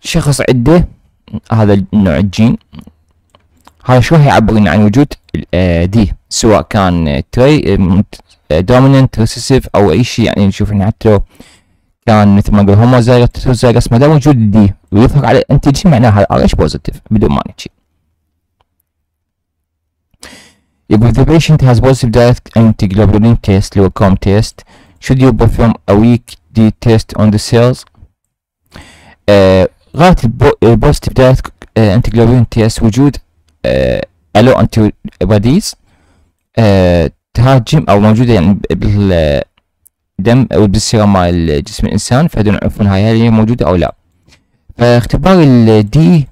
شخص عنده هذا النوع الجين هاي شو هيعبرنا عن وجود دي، سواء كان تري دوميننت ريسيسيف او اي شيء. يعني نشوف ان حتى لو كان مثل ما نقول هوموزايغوس، ما دام وجود دي ويظهر على الانتجين معناها الار اتش بوزيتيف بدون ما نحكي. If the patient has positive direct antiglobulin test, Leucom test, should you perform a weak D test on the cells? غاية positive direct antiglobulin test وجود allo antibodies تهاجم أو موجودة يعني بالدم أو بالسيرام مال الجسم الإنسان، فهذول نعرفون هاي هي موجودة أو لا. فاختبار الدي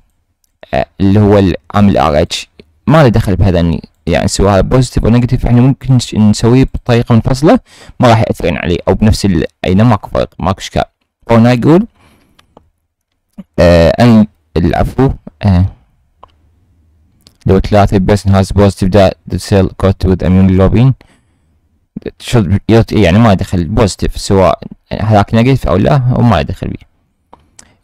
اللي هو العامل RH ما له دخل بهذا، يعني سواء هذا بوزيتيف او نيجاتيف احنا ممكن نسويه بطريقه منفصله ما راح ياثرين عليه او بنفس اينه، ماكو فرق ماكو اشكال. فهنا يقول ان العفو لو 3 بيرسون هاز بوزيتيف ذا سيل كوت وذ اميون جلوبين، يعني ما يدخل بوزيتيف سواء هذاك نيجاتيف او لا، هو ما يدخل بيه.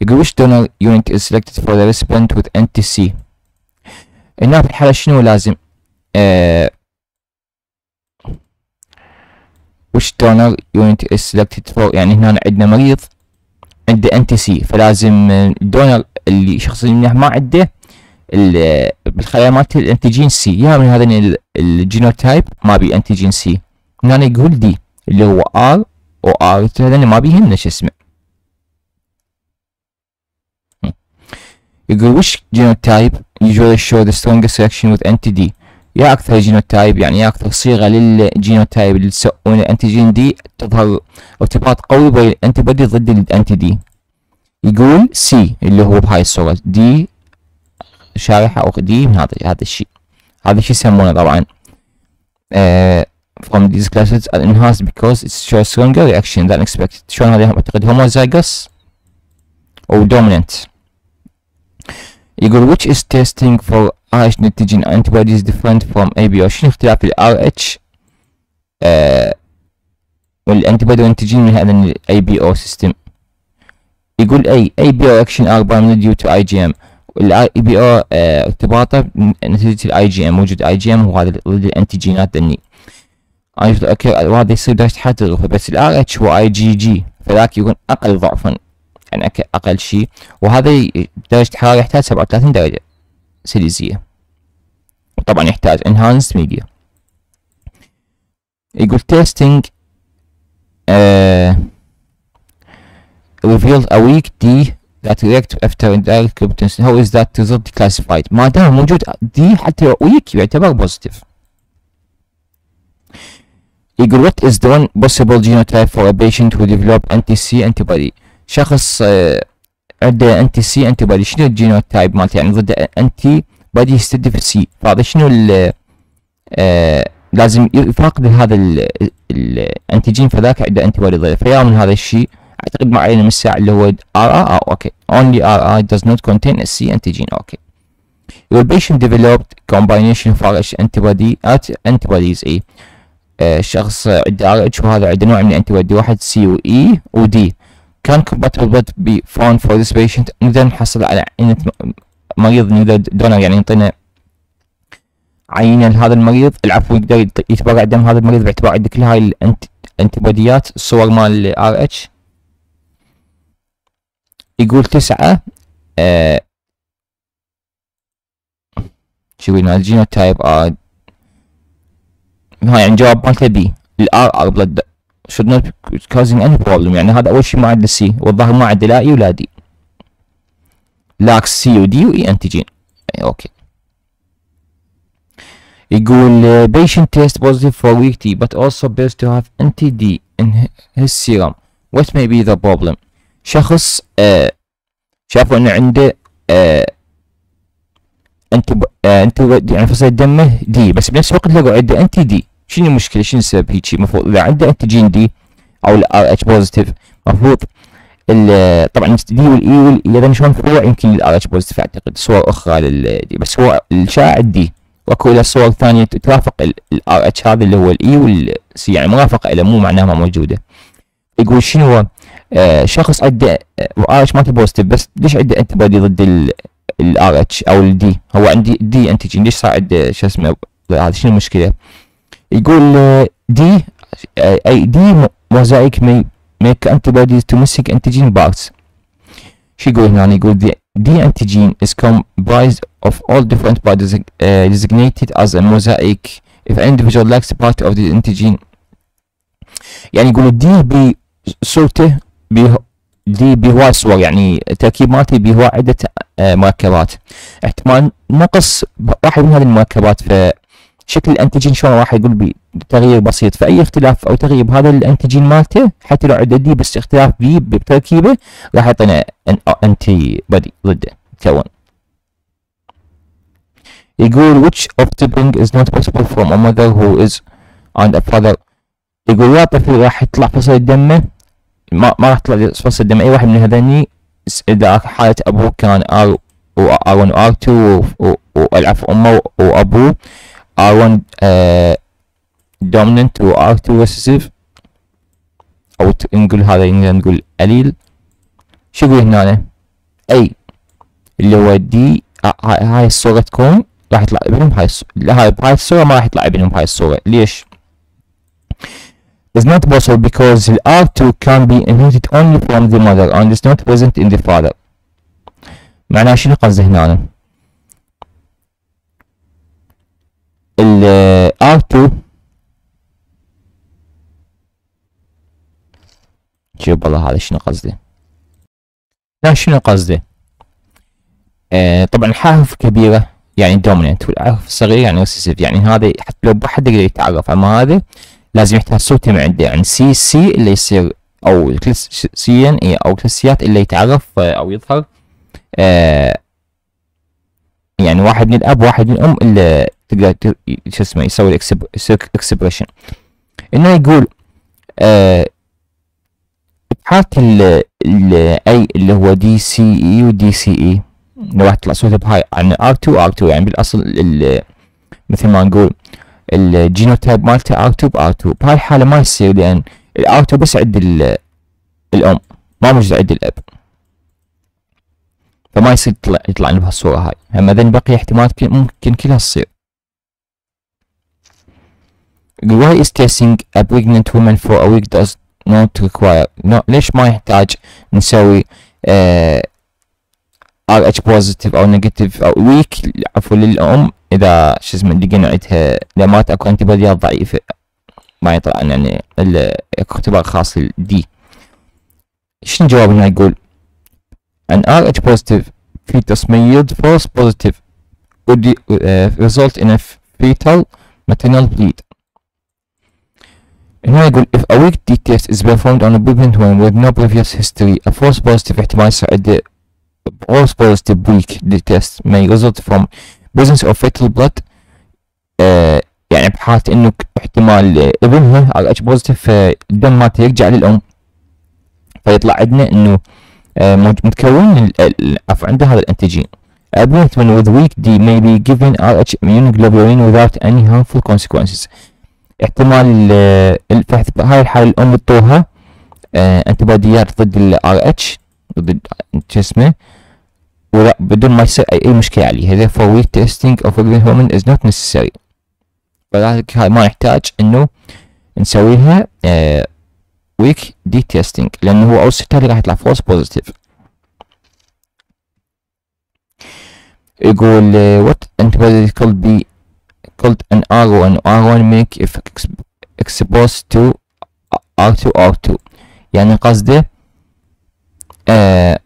يقول وش دونر يونت از سيلكتد فور ذا ريسبوند وذ ان تي سي. هنا في الحاله شنو لازم وش دونر يونت از سيلكتد فور، يعني هنا عندنا مريض عنده انتي سي، فلازم الدونر اللي شخص اللي ما عنده بالخلايا مالته الانتيجين سي، يا من هذين الجينوتايب ما بي انتيجين سي. هنا يقول دي اللي هو ار و ار هذين ما بيهمنا شو اسمه. يقول وش جينوتايب usually show the strongest reaction with anti D، يا أكثر جينوتايب يعني يا أكثر صيغة للجينوتايب اللي تسوون الأنتيجين دي تظهر ارتباط قوي بين الأنتيبودي ضد الأنتي دي. يقول سي اللي هو بهاي الصورة دي شارحة أو دي من هذا الشيء، هذا الشيء يسمونه طبعا from these classes are enhanced because it shows stronger reaction than expected. شلون هذا؟ أعتقد homozygous أو dominant. يقول which is testing for RH antigen antibodies different from ABO. شنو اختلاف ال RH والانتيبودي والانتيجين من هذا ال ABO system؟ يقول أي ABO action are primarily due to IgM. ال ABO ارتباطه نتيجة ال IgM، وجود IgM هو هذا ضد الانتيجينات ذني. وهذا يصير درجة حرارة الغرفة، بس ال RH هو IgG فذاك يكون أقل ضعفا، يعني أقل شيء، وهذا درجة حرارة يحتاج 37 درجة سيليزية، وطبعا يحتاج enhanced media. يقول testing revealed a weak D that react after indirect competence. How is that result classified؟ ما دام موجود D حتى لو weak يعتبر positive. يقول what is the one possible genotype for a patient who develop anti-C antibody؟ شخص عنده انتي سي انتي بادي، شنو الجينوتايب مالته؟ يعني ضد انتي بادي يستهدف السي، فهذا شنو ال لازم يفاقد هذا الانتيجين فذاك عنده انتي بادي ضده، فيا من هذا الشيء اعتقد ما علينا من الساعه اللي هو ار ار اوكي only ار ار does not contain a C antigen اوكي. Your patient developed combination of RH antibody at antibodies اي الشخص عنده ار اتش وهذا عنده نوع من الانتيبادي واحد سي واي ودي. كان compatible be found for this patient. نقدر نحصل على عينة مريض، نقدر دونر يعني يعطينا عينة لهذا المريض، العفو يقدر يتبرع دم هذا المريض باعتبار عنده كل هاي الانتيبوديات الصور مال RH. يقول 9 شو قلنا الجينوتايب ار هاي يعني جواب مالته بي الار ار بلد should not causing any problem، يعني هذا أول شيء ما عنده سي والظاهر ما عنده لا اي ولا دي، لاكس سي ودي واي انتيجين اوكي. يقول patient test positive for weak T but also appears to have anti D in his serum. What may be the problem؟ شخص شافوا انه عنده انتي يعني فصيلة دمه دي، بس بنفس الوقت لقوا عنده انتي دي. شنو المشكلة؟ شنو السبب هيجي؟ المفروض إذا عنده انتيجين دي أو ال RH بوزيتيف المفروض طبعا دي والإي والإي هذا شلون فروع يمكن لل RH بوزيتيف أعتقد صور أخرى للدي، بس هو الشائع الدي واكو له صور ثانية ترافق ال RH هذا اللي هو الإي والسي، يعني مرافقة له مو معناها ما موجودة. يقول شنو هو؟ شخص عنده RH مالته بوزيتيف بس ليش عنده انتي بادي ضد الار اتش او الدي. هو عندي دي انتجين، ليش صاعد شو اسمه هذا؟ شنو المشكله؟ يقول دي اي دي موزايك ميك انتبوديز تو مسك انتجين بارتس. شو يقول هنا؟ يعني يقول دي انتجين is comprised of all different bodies designated as a mosaic if an individual lacks part of the antigen. يعني يقول الدي بصورته دي بهواء صور، يعني تركيب مالتي بهواء عدة مركبات، احتمال نقص واحد من هذه المركبات، فشكل الانتجين شلون راح يقول بتغيير بسيط، فأي اختلاف أو تغيير بهذا الانتجين مالته حتى لو عدة دي بس اختلاف بي بتركيبه راح يعطينا انتي بودي ضده تكون. يقول which of the sibling is not possible from a mother who is and a father. يقول يا طفل راح يطلع فصل دمه، ما راح تطلع فصل دم اي واحد من هذني اذا حالة ابوه كان ار وار1 وار2 والعفو امه وابوه ار1 دوميننت وار2 ريسيسيف، او نقول هذا نقول قليل. شو يقول هنا؟ اي اللي هو دي هاي الصورة تكون راح يطلع ابنهم بهاي الصورة، ما راح يطلع ابنهم بهاي الصورة. ليش؟ is not possible because the R2 can be inherited only from the mother and is not present in the father. معناه شنو قصده هنا؟ ال R2 شوف والله هذا شنو قصده؟ لا شنو قصده؟ طبعا الحرف كبيرة يعني dominant والحرف صغير يعني recessive، يعني هذا حتى لو بحد يقدر يتعرف، اما هذا لازم يحتاج صوت من عنده، يعني سي اللي يصير او كلاسيين او كلاسيات اللي يتعرف او يظهر، يعني واحد من الاب واحد من الام اللي تقدر شو اسمه يسوي الاكسبريشن. انه يقول ابحاث الاي اللي هو دي سي اي ودي سي اي لو راح تطلع صوته بهاي عن R2 R2، يعني بالاصل مثل ما نقول الجينوتايب مالته R2 R2. بهاي الحالة ما يصير لأن R2 بس عند الأم ما موجود عند الأب، فما يصير يطلع لنا بهالصورة هاي. أما ذن بقي احتمالات ممكن كلها تصير. Why is testing a pregnant woman for a week does not require ليش ما يحتاج نسوي RH positive أو negative أو weak عفوا للأم إذا شو اسمه لقينا عندها إذا مات أكو انتباديات ضعيفة ما يطلع لنا يعني اختبار خاص للدي. شنو الجواب هنا؟ يقول an RH positive fetus may yield false positive would result in a fetal maternal bleed. هنا يقول if a weak D test is performed on a pregnant woman with no previous history a false positive احتمال يصير عنده false positive weak D test may result from presence of fetal blood. يعني بحالة انه احتمال ابنها RH positive فالدم مالته يرجع للام، فيطلع عندنا انه متكون عفوا عنده هذا الانتجين. A pregnant woman with weak D may be given RH immunoglobulin without any harmful consequences. احتمال هاي الحالة الام بتطوها انتباديات ضد ال RH ضد شو اسمه بدون ما يصير أي مشكلة عليه. therefore weak testing of pregnant women is not necessary. فلذلك هاي ما نحتاج إنه نسويها weak D testing لأنه هو أوصيتها اللي راح يطلع false positive. يقول what antibody called an R1 and R1 make if exposed to R2 R2. يعني قصده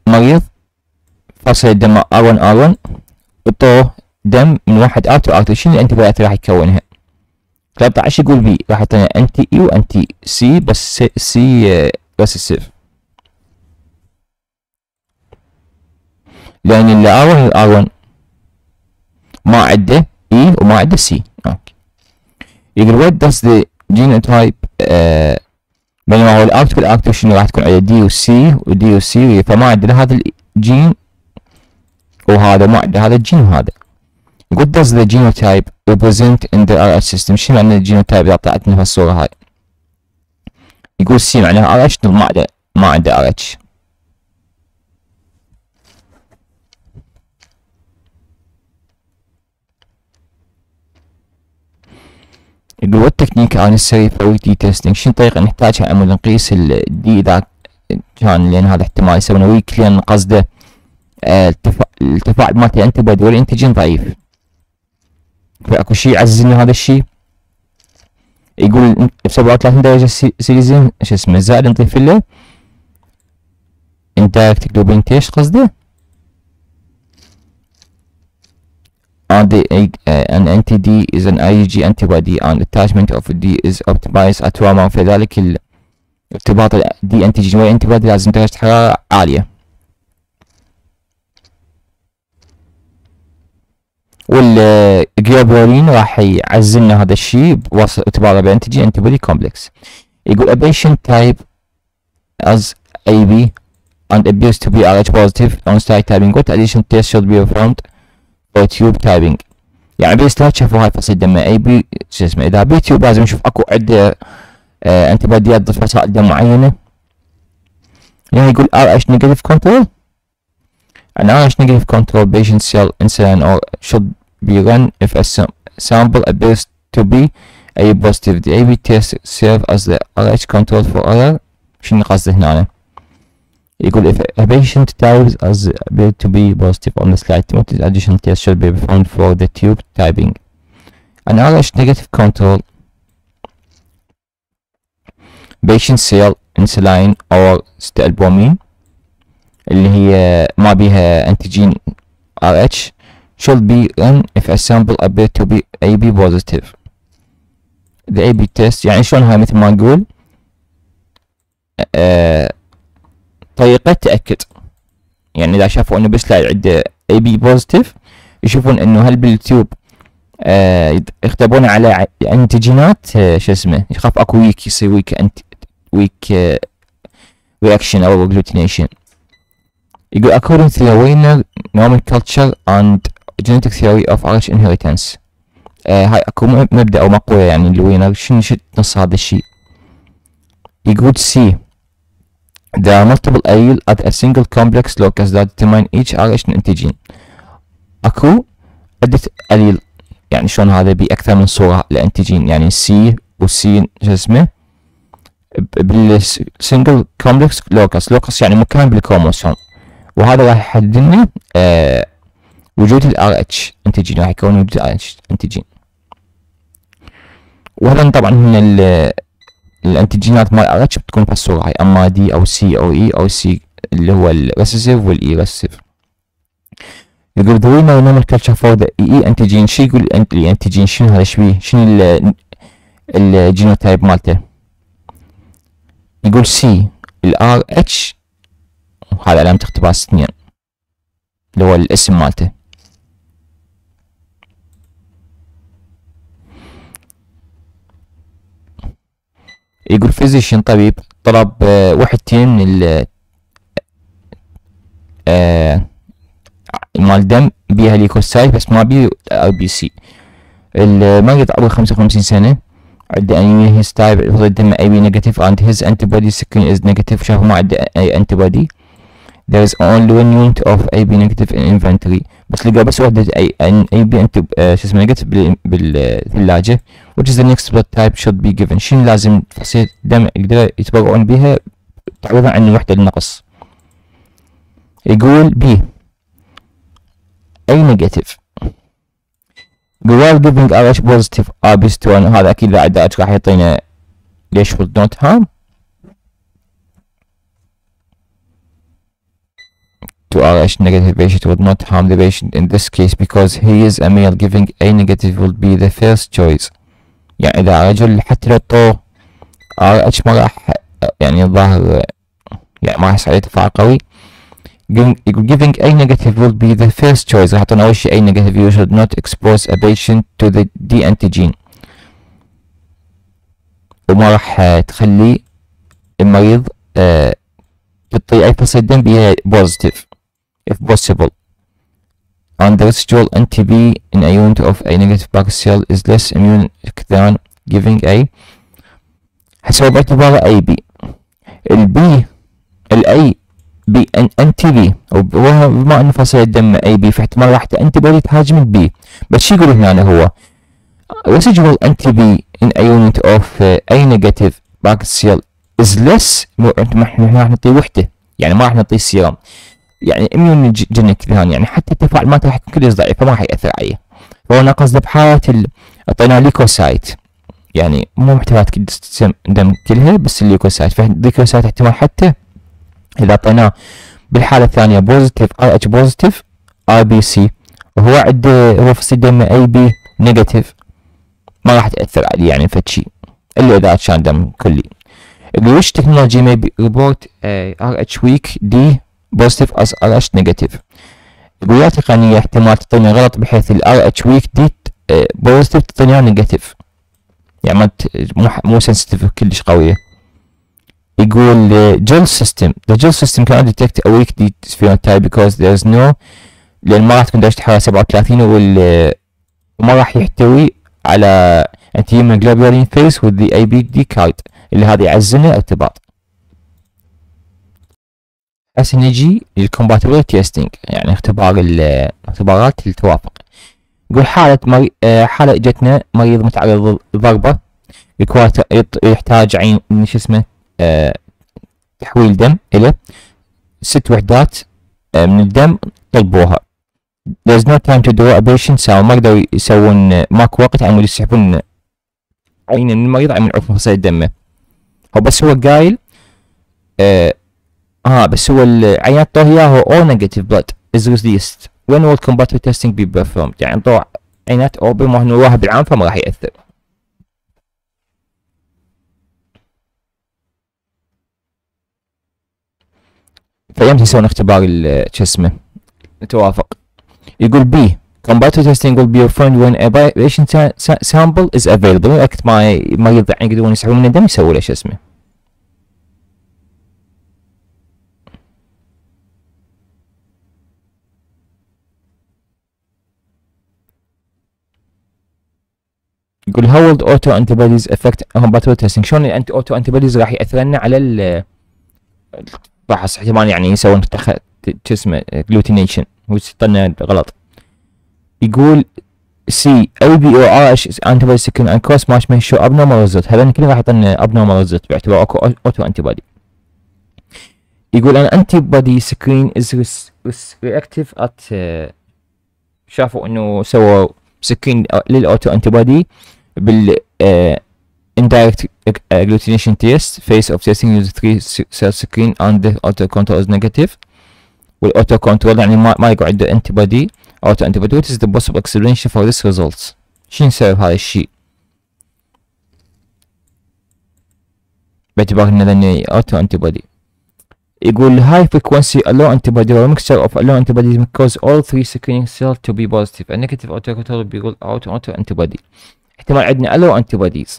مريض فصل الدم R1 R1 وطوه دم من واحد R2 R2 شنو الانتباهات راح يكونها؟ 13 يقول بي راح يعطينا انتي اي وانتي سي بس سي ريسيسيف لان اللي R1 R1 ما عنده اي وما عنده سي. اوكي يقول what does the genotype بينما هو الR2 والR2 شنو راح تكون على دي وسي ودي وسي، فما عندنا هذا الجين وهذا ما عندنا هذا الجين وهذا. What does the genotype represent in the RH system؟ شنو معنى الجينوتايب إذا طلعت لنا هالصورة هاي؟ يقول سي معناها RH ما عنده RH. اللي هو التكنيك عن السري فوي دي تيستنج. شنو الطريقة نحتاجها أما نقيس الدي إذا كان، لأن هذا احتمال ثانوي لأن قصده التفاعل مالته انتبه والانتجين ضعيف. فاكو شيء يعزز لنا هذا الشيء، يقول ب 37 درجة سيليزيوس شو اسمه زائد نضيف له اندايركت جلوبين تيش قصده an anti-D is an IgG antibody and attachment of D is optimized at warm up. فذلك ارتباط D antigen والانتبادي لازم درجة حرارة عالية، والجيوبولين راح يعزلنا هذا الشيء بواسطة ارتباطه بانتيجين انتيبودي كومبلكس. يقول a patient type as AB and appears to be Rh positive on site typing. What additional test should be performed for tube typing؟ يعني بالاستاذ شافوا هاي فصيل دم AB شو اسمه، إذا بي تيوب لازم نشوف اكو عدة انتيبوديات ضد فصائل دم معينة. يعني يقول Rh negative control An Rh negative control patient cell insulin or should be run if a sample appears to be A positive. The AB test serve as the Rh control for error. شنو قصده هنا؟ يقول if a patient types as appear to be positive on the slide, what additional test should be performed for the tube typing? An Rh negative control patient cell insulin or stalbumin اللي هي ما بيها انتيجين RH should be run if a sample appear to be AB positive. The AB test يعني شلون هاي مثل ما نقول طريقة تأكد. يعني إذا شافوا إنه بسلايد عنده AB positive يشوفون إنه هل بالتيوب يختبرون على انتيجينات شو اسمه، يخاف أكو ويك يصير ويك reaction أو agglutination. يقول according to the Wiener normal culture and genetic theory of Rh inheritance. هاي اكو مبدأ او مقولة يعني الوينر. شنو نص هذا الشيء؟ يقول C there are multiple allele at a single complex locus that determine each Rh antigen. اكو عدة allele، يعني شلون هذا بأكثر من صورة لانتيجين، يعني C و C شو اسمه بالسنجل كومبلكس لوكس. لوكس يعني مكان بالكروموسوم، وهذا راح يحدد لنا وجود الار اتش انتيجين، راح يكون وجود الار اتش انتيجين. وهذا طبعا من الانتيجينات مال ار اتش بتكون بهالصورة هاي، اما دي او سي او اي او سي اللي هو الريسيسيف والاي ريسيسيف. يقول ذا وينر نورمال كلتشر فور ذا اي انتيجين. شو يقول الانتيجين؟ شنو هذا شبيه؟ شنو الجينوتايب مالته؟ يقول سي الار اتش، هذا علامة اقتباس 2 اللي هو الاسم مالته. يقول فيزيشن طبيب طلب وحدتين من مال الدم بيها ليكوسايت بس ما بيه ار بي سي. المريض عمره 55 سنة، عنده انيميا هيستايب الدم اي بي نيجاتيف اند هيز انتيبودي سكرين از نيجاتيف. شافوا ما عنده اي انتيبودي. There is only one unit of AB negative in inventory. بس لقى بس وحدة AB شو اسمه negative بالثلاجة. Which is the next blood type should be given. شنو لازم فصيلة دم يقدروا يتبرعون بها تعويضا عن الوحدة النقص؟ يقول B A negative. While giving Rh positive RB1. هذا أكيد له عدة راح يعطينا ليش would not harm to Rh negative patient would not harm the patient in this case because he is a male. Giving A negative would be the first choice. يعني إذا رجل حتى لو اعطوه Rh ما راح يعني الظاهر يعني ما راح يصير عليه تفاعل قوي. Giving A negative would be the first choice. راح يعطونا أول شيء A negative. You should not expose a patient to the D antigen. وما راح تخلي المريض تعطيه أي فصيلة دم بيها بوزيتيف if possible. And the residual NTB in a unit of a negative bacterial cell is less immune than giving A. حسب باعتباره AB. الB الA NTB وبما انه فصيلة الدم AB فاحتمال راح انتبه تهاجم الB. بس شو يقول هنا هو residual NTB in a unit of a negative packed seal is less. ما راح نعطيه وحده، يعني ما راح نعطيه سيرم، يعني immunogenic ذهان، يعني حتى التفاعل مالته راح تكون كلش ضعيف فما راح يأثر عليه. فهو ناقص له بحالة اعطيناه ليكوسايت، يعني مو محتوى دم كلها بس الليكوسايت. فالليكوسايت احتمال حتى اذا اعطيناه بالحالة الثانية بوزيتيف RH بوزيتيف RBC وهو عنده هو في الدم AB نيجاتيف ما راح تأثر عليه يعني فد شيء الا اذا كان دم كلي. الويش تكنولوجي may be report RH weak D بوزيتيف as RH نيجاتيف. الويات تقنية احتمال تعطينا غلط بحيث ال RH weak D بوزيتيف تعطينا نيجاتيف، يعني مو سنسيتيف كلش قوية. يقول جل سيستم the gel system can detect a weak D phenotype because there is no، لأن ما راح تكون درجة حرارة 37 وما راح يحتوي على anti-hemoglobulin phase with the ABD kite اللي هذا يعزلنا ارتباط. هسه نجي للcompatibility testing، يعني اختبارات التوافق. يقول حالة اجتنا مريض متعرض لضربة يحتاج عين شو اسمه تحويل دم إلى 6 وحدات من الدم طلبوها. There's no time to draw a patient، ساو ما يقدروا يسوون ماكو وقت عمود يسحبون عينه من المريض عمود يعرفون فصيل دمه. هو بس هو قايل بس هو العيان طوه اياه all negative blood is released when will compatible testing be performed، يعني طوه عينات او بي ما هن واحد بالعام فما راح يأثر. فيمتى يسوون اختبار الجسم التوافق؟ يقول بي compatible testing will be performed when a patient sample is available. وقت ما يضيعون يقدرون يسحبون منه دم يسووا له شو اسمه. يقول how will auto antibodies affect compatible testing؟ شلون الانتي اوتو انتيبوديز راح ياثر لنا على ال فحص احتمال يعني يسوون شو اسمه جلوتينيشن ويسطلنا غلط. يقول سي اي بي او ار اتش انتيبودي سكن ان كوست ماتش مي شو ابنورمال ريزلت. هذا كله راح يعطينا ابنورمال ريزلت باعتبار اكو اوتو انتيبودي. يقول ان انتيبودي سكرين از رياكتيف ات، شافوا انه سووا سكرين للاوتو انتيبودي بال indirect agglutination test phase of testing use 3 cell screen and the auto control is negative. والauto control يعني ما يقعد عنده antibody auto antibody. What is the possible explanation for this results؟ شو نسوي بهذا الشيء؟ باعتبار انه ذني auto antibody. يقول high frequency low antibody or mixture of low antibodies cause all 3 screening cells to be positive. A negative auto control will be ruled out auto antibody. احتمال عندنا low antibodies.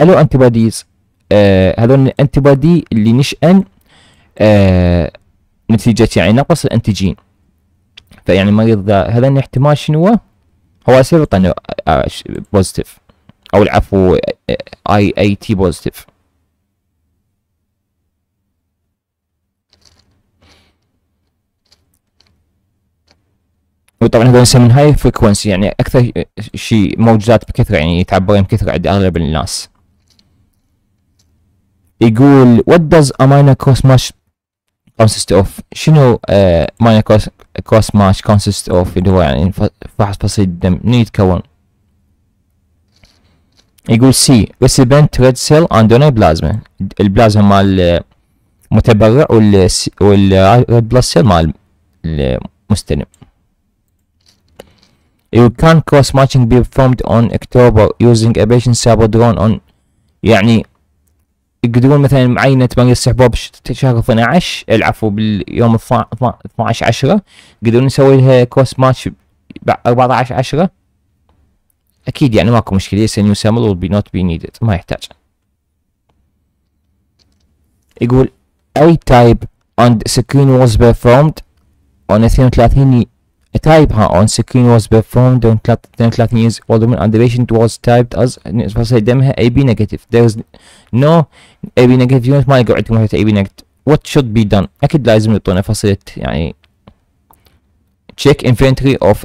الو انتيبوديز هذول الانتيبودي اللي نشأن نتيجة يعني نقص الانتيجين. فيعني المريض هذا احتمال شنو هو يصير طن بوزيتيف او العفو اي اي تي بوزيتيف. وطبعا هذول نسميهم هاي فريكونسي، يعني اكثر شيء موجودات بكثره، يعني يتعبرون بكثره عند اغلب الناس. يقول what does a minor cross match consist of؟ شنو minor cross match consist of اللي هو يعني فحص فصيل الدم من يتكون؟ يقول C recipient red cell and donor plasma. البلازما مال المتبرع وال red blood cell مال المستلم. You can cross matching be performed on October using a patient sample drawn on، يعني يقدرون مثلا عينة مريض سحبوها بشهر 12 العفو باليوم 12/10 يقدرون يسوي لها كروس ماتش 14/10. اكيد يعني ماكو مشكلة. New sample will be not be needed، ما يحتاج. يقول اي تايب and screen was performed on 32 type on screen was performed on 32 years old woman and the patient was typed as فصيل دمها AB negative. There is no AB negative unit. ما يقعد عندكم AB negative. What should be done؟ أكيد لازم يعطونا فصيلة يعني check inventory of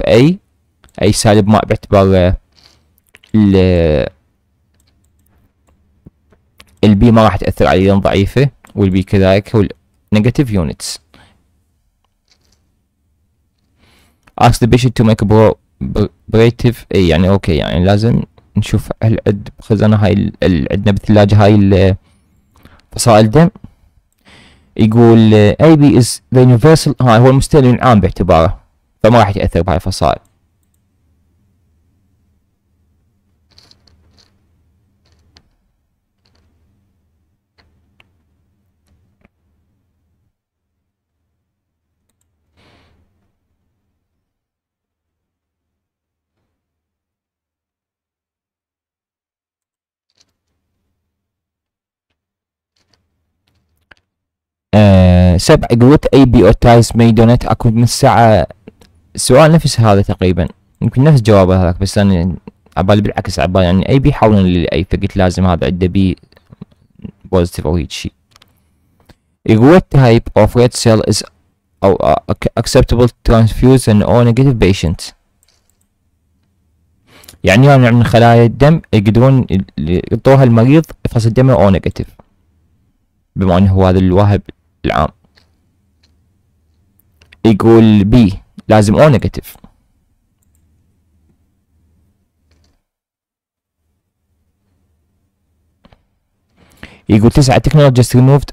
A سالب ما باعتبار البي ما راح تأثر عليه لأن ضعيفة، والبي كذلك هو negative units. Ask the bishop to make a preparative. اي يعني اوكي، يعني لازم نشوف هل عد خزانة هاي عندنا بالثلاجة هاي فصائل دم. يقول AB is the universal، هاي هو المستهلك العام باعتباره، فما راح يتأثر بهاي الفصائل. سبع قوت اي بي اوتايز ميدونت اكون من الساعة. السؤال نفس هذا تقريبا، يمكن نفس جواب هذاك، بس انا عبالي بالعكس، عبالي يعني اي بي يحولون للاي، فقلت لازم هذا عنده بي بوزيتيف او هيج شي. قوة تايب اوف ريد سيل از او اكسبتبل ترانسفيوجن او نيجاتيف بيشنت، يعني نوع من خلايا الدم يقدرون يعطوها المريض فصل دمه او نيجاتيف، بما انه هو هذا الواهب العام. يقول بي لازم او نيجاتيف. يقول 9 تكنولوجيست ريموفد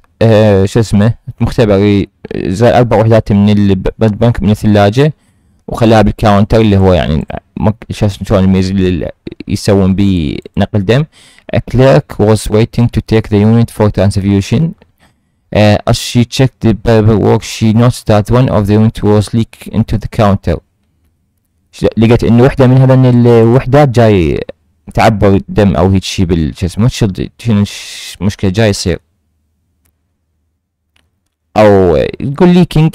شو اسمه مختبري زي 4 وحدات من البلد بنك من الثلاجة وخلاها بالكاونتر، اللي هو يعني شو اسمه شلون الميز اللي يسوون بيه نقل دم. A clerk was waiting to take the unit for transfusion. As she checked the paperwork, she noticed that one of the units was leaked into the counter. لقيت إن وحدة من هذن الوحدات جاي تعبر دم أو هيك شيء بالجسم، شنو مشكلة جاي يصير، أو يقول leaking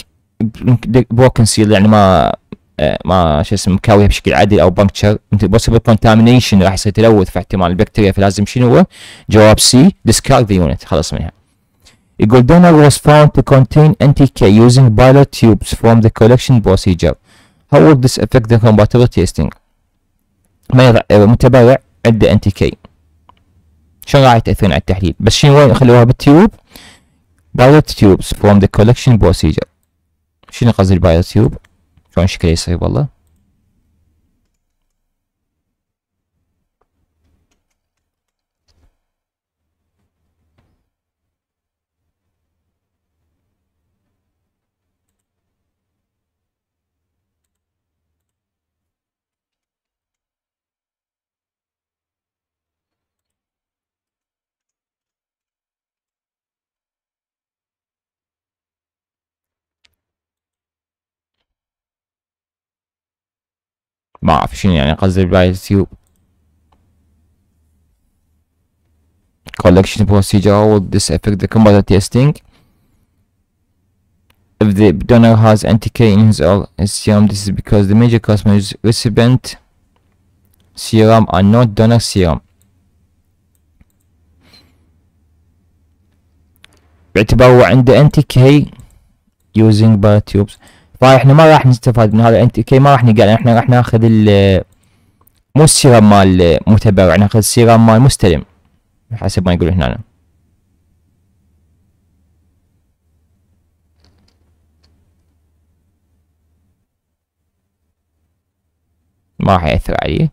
broken seal، يعني ما شو اسمه مكاوية بشكل عدل أو puncture، possible contamination راح يصير تلوث في احتمال البكتيريا، فلازم شنو هو؟ جواب سي discard the unit، خلص منها. يقول donor was found to contain NTK using pilot tubes from the collection procedure. How would this affect the compatible testing؟ متبرع عنده NTK، شلون راح يتأثرون على التحليل؟ بس شنو وين خلوها بالتيوب؟ pilot tubes from the collection procedure. شنو قصد البايلوت تيوب؟ شلون شكله يصير والله؟ ما اعرف شنو يعني قصدي بالبايوتيوب collection procedure. Would this affect the compatible testing if the donor has NTK in his or his serum? This is because the major customer is recipient serum and not donor serum. باعتباره عنده NTK using biotubes، فاحنا ما راح نستفاد من هذا انت كي، ما راح نقال احنا راح ناخذ مو السيرم مال المتبرع، ناخذ السيرم مال المستلم حسب ما يقول هنا أنا. ما راح يأثر عليه.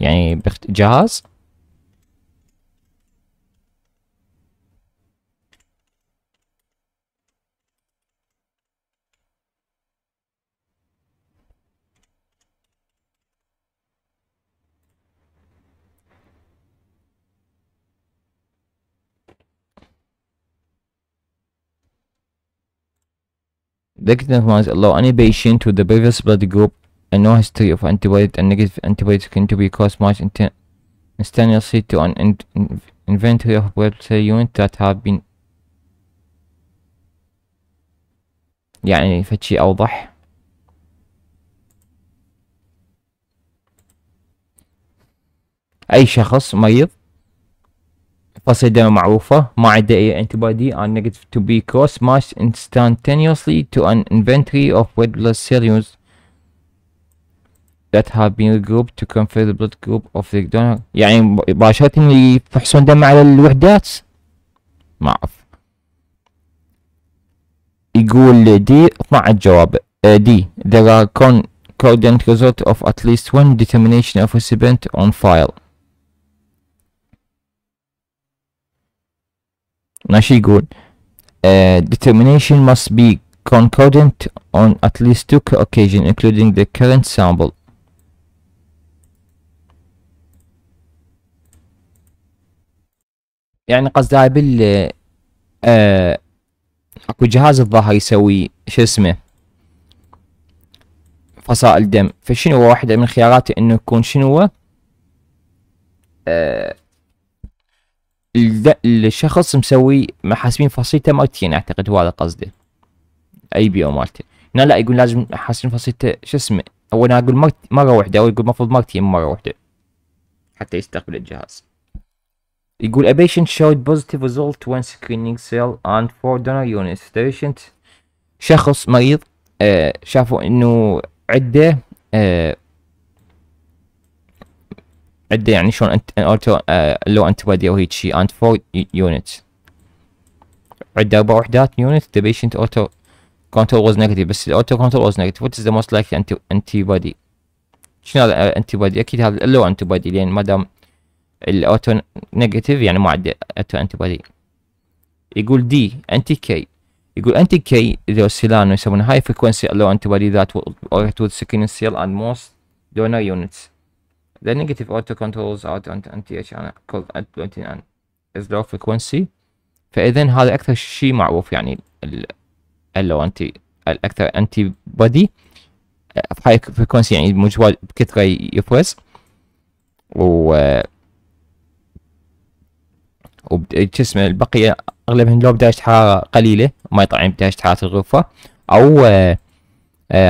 يعني جهاز They can randomize allow any patient to the previous blood group and no history of antibodies, and negative antibodies can to be caused much instantaneously to an inventory of blood cell units that have been. يعني فشي أوضح. أي شخص مريض فصل دم معروفة ما عنده أي antibody are negative to be cross matched instantaneously to an inventory of red blood cells that have been regrouped to confer the blood group of the donor. يعني مباشرة يفحصون دم على الوحدات. ما أعرف. يقول دي 12 جواب دي there are concordant results of at least one determination of recipient on file. ماشي يقول determination must be concordant on at least two occasions including the current sample. يعني قصدها بال اكو جهاز الظاهر يسوي شو اسمه فصائل دم، فشنو واحدة من خياراته انه يكون شنو الشخص مسوي محاسبين فصيلته مرتين اعتقد هو هذا قصده اي بي او مالته. هنا لا يقول لازم احاسبين فصيلته شو اسمه اول اقول مرة واحدة او يقول المفروض مرتين مرة واحدة حتى يستقبل الجهاز. يقول a patient showed positive result when screening cell and four donor units. The patient شخص مريض شافوا انه عده عده يعني شلون اوتو لو انتبادي او هيك شيء and four units عده اربع وحدات units. The patient auto control was negative بس الاوتو كنترول was negative. What is the most likely antibody؟ شنو هذا antibody؟ اكيد هذا اللو انتبادي لان ما دام الاوتو نيجاتيف يعني ما عنده اوتو انتبادي. يقول دي انتي كي. يقول انتي كي السيلانو يسمونها هاي فريكونسي لو انتبادي ذات اوتو سكين سيل اند موست دونر يونتس. The negative auto controls out anti H called anti-N is low frequency. فاذا هذا اكثر شيء معروف يعني اللو انتي الاكثر انتبادي هاي فريكونسي يعني مجوال بكثره يفرز و وش اسمه البقيه اغلبهم لو بدرجه حراره قليله ما يطلعون بدرجه حراره الغرفه او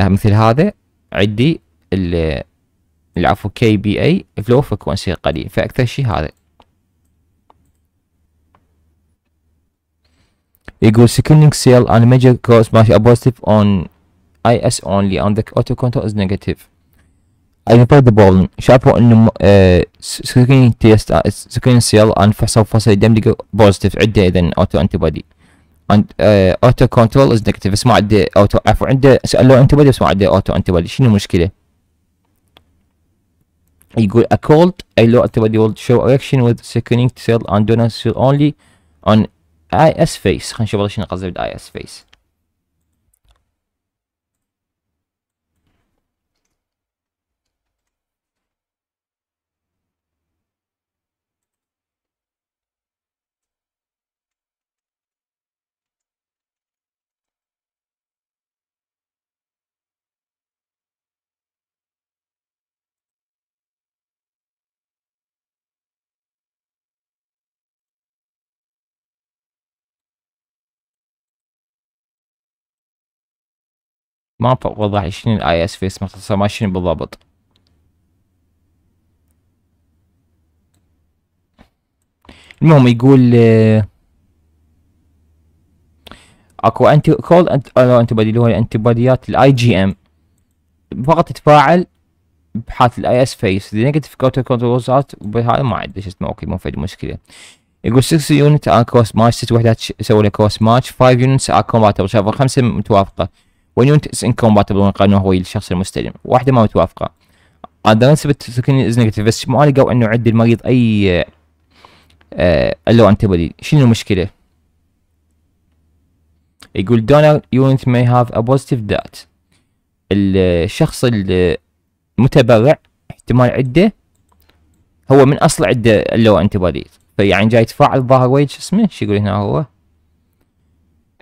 مثل هذا عندي العفو كي بي اي فلو فريكونسي قليل فاكثر شيء هذا. يقول سكيننج سيل ان ميجر كوز ماشي بوزيتيف اون اي اس اونلي اون ذا اوتو كنترول از نيجاتيف. اي ريبورت ذا بروبلم شافوا انه سكرين تيست سكرين سيل ان فحصوا فصل دم لقوا بوزيتيف عنده اذا اوتو انتبادي اوتو كنترول از نيجاتيف بس ما عنده اوتو عفوا عنده سالوه انتبادي بس ما عنده اوتو انتبادي. شنو المشكله؟ يقول a cold a low antibody will show reaction with secreting cell and donor cell only on IS phase. خلينا نشوف شنو قصده بال IS phase. ما وضح شنو الاي اس فيس مختصر ما شنو بالضبط. المهم يقول اكو انتي كول انتي بادي اللي هو الانتيباديات الاي جي ام فقط تتفاعل بحالة الاي اس فيس ذا نيجاتيف كوتر كنترولزات وبهاي ما عندي شو اسمه اوكي مو في مشكله. يقول 6 يونت ار كروس ماتش 6 وحدات يسوي لها كروس ماتش 5 يونتس ار كومباتبل شافوا 5 متوافقه ونيونت از انكومباتبل ونقارنوها هو الشخص المستلم واحدة ما متوافقة. اذا نسبت سكنين از نيجاتيف بس ما لقوا انه عند المريض اي اللو انتبادي. شنو المشكلة؟ يقول دونر يونت may have a positive that الشخص المتبرع احتمال عده هو من اصل عده اللو انتبادي فيعني جاي يتفاعل ظاهر وايد شو اسمه شو يقول هنا هو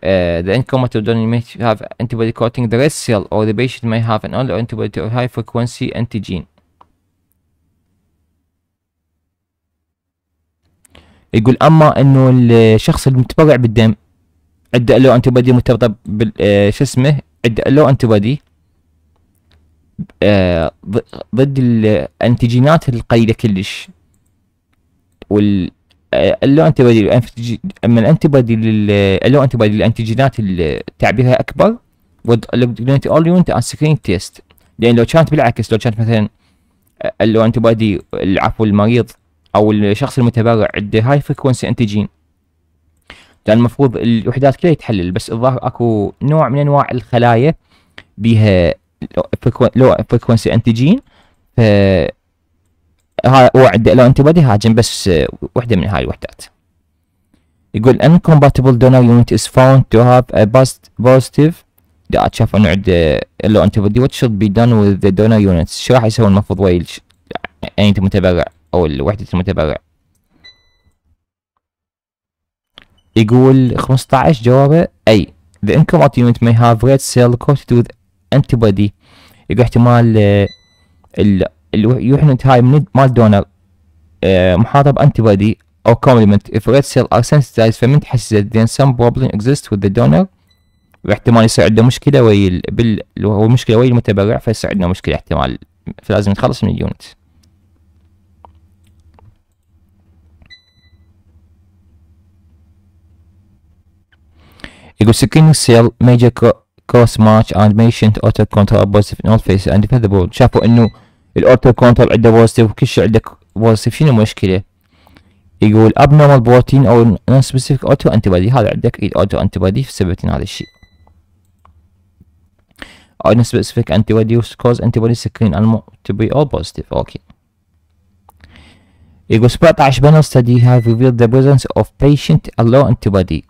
The incomatable donor may have antibody coating the red cell, or the patient may have an oral antibody to a high frequency antigen. يقول اما انه الشخص المتبرع بالدم عنده له انتيبادي مرتبطه شو اسمه عنده له انتيبادي ضد الانتيجينات القليله كلش، وال له انتيبادي اما الانتيبادي له انتيبادي للانتيجينات اللي تعبيرها اكبر ضد الجلوتين اوليونت ان سكرين تيست. لان لو كانت بالعكس، لو كانت مثلا له انتيبادي العفو المريض او الشخص المتبرع عنده هاي فريكونسي انتيجين، لان المفروض الوحدات كلها يتحلل، بس الظاهر اكو نوع من انواع الخلايا بيها لو فريكونسي انتيجين، ف هو عنده لو انتبادي هاجم بس وحده من هاي الوحدات. يقول ان كومباتبل دونر يونت از فاوند تو هاف ا بوزيتيف، دا اتشاف انه عنده لو انتبادي وات شود بي دون وذ ذا دونر يونتس. شو راح يسوي المفروض ويا يعني المتبرع او وحدة المتبرع؟ يقول 15 جوابه اي. The incomatable unit may have red cell coated with antibody. يقول احتمال اليونت هاي من مال دونر محاطة بانتيبادي او كومبلمنت. If red cell are sensitized فمن تحسسه then some problem exists with the donor. واحتمال يصير عنده مشكلة ويا المشكلة ويا المتبرع، فيصير عندنا مشكلة احتمال، فلازم نتخلص من اليونت. يقول سكين سيل ميجر كوس ماتش اند ميشنت اوتو كنترول بوزيتيف ان اول فيس اند ديفيدبل. شافوا انه الاوتو كنترول عنده بوزيتيف وكل شيء عنده بوزيتيف، شنو المشكله؟ يقول ابنورمال بروتين او نون سبيسيفيك اوتو انتيبادي. هذا عندك الاوتو انتيبادي في سببتين هذا الشيء، او نون سبيسيفيك انتيبادي كوز انتيبادي سكرين ان تو بي اول بوزيتيف. اوكي. يقول 17 بانل ستدي هاف ريفيلد ذا بريزنس اوف بيشنت اللو انتيبادي.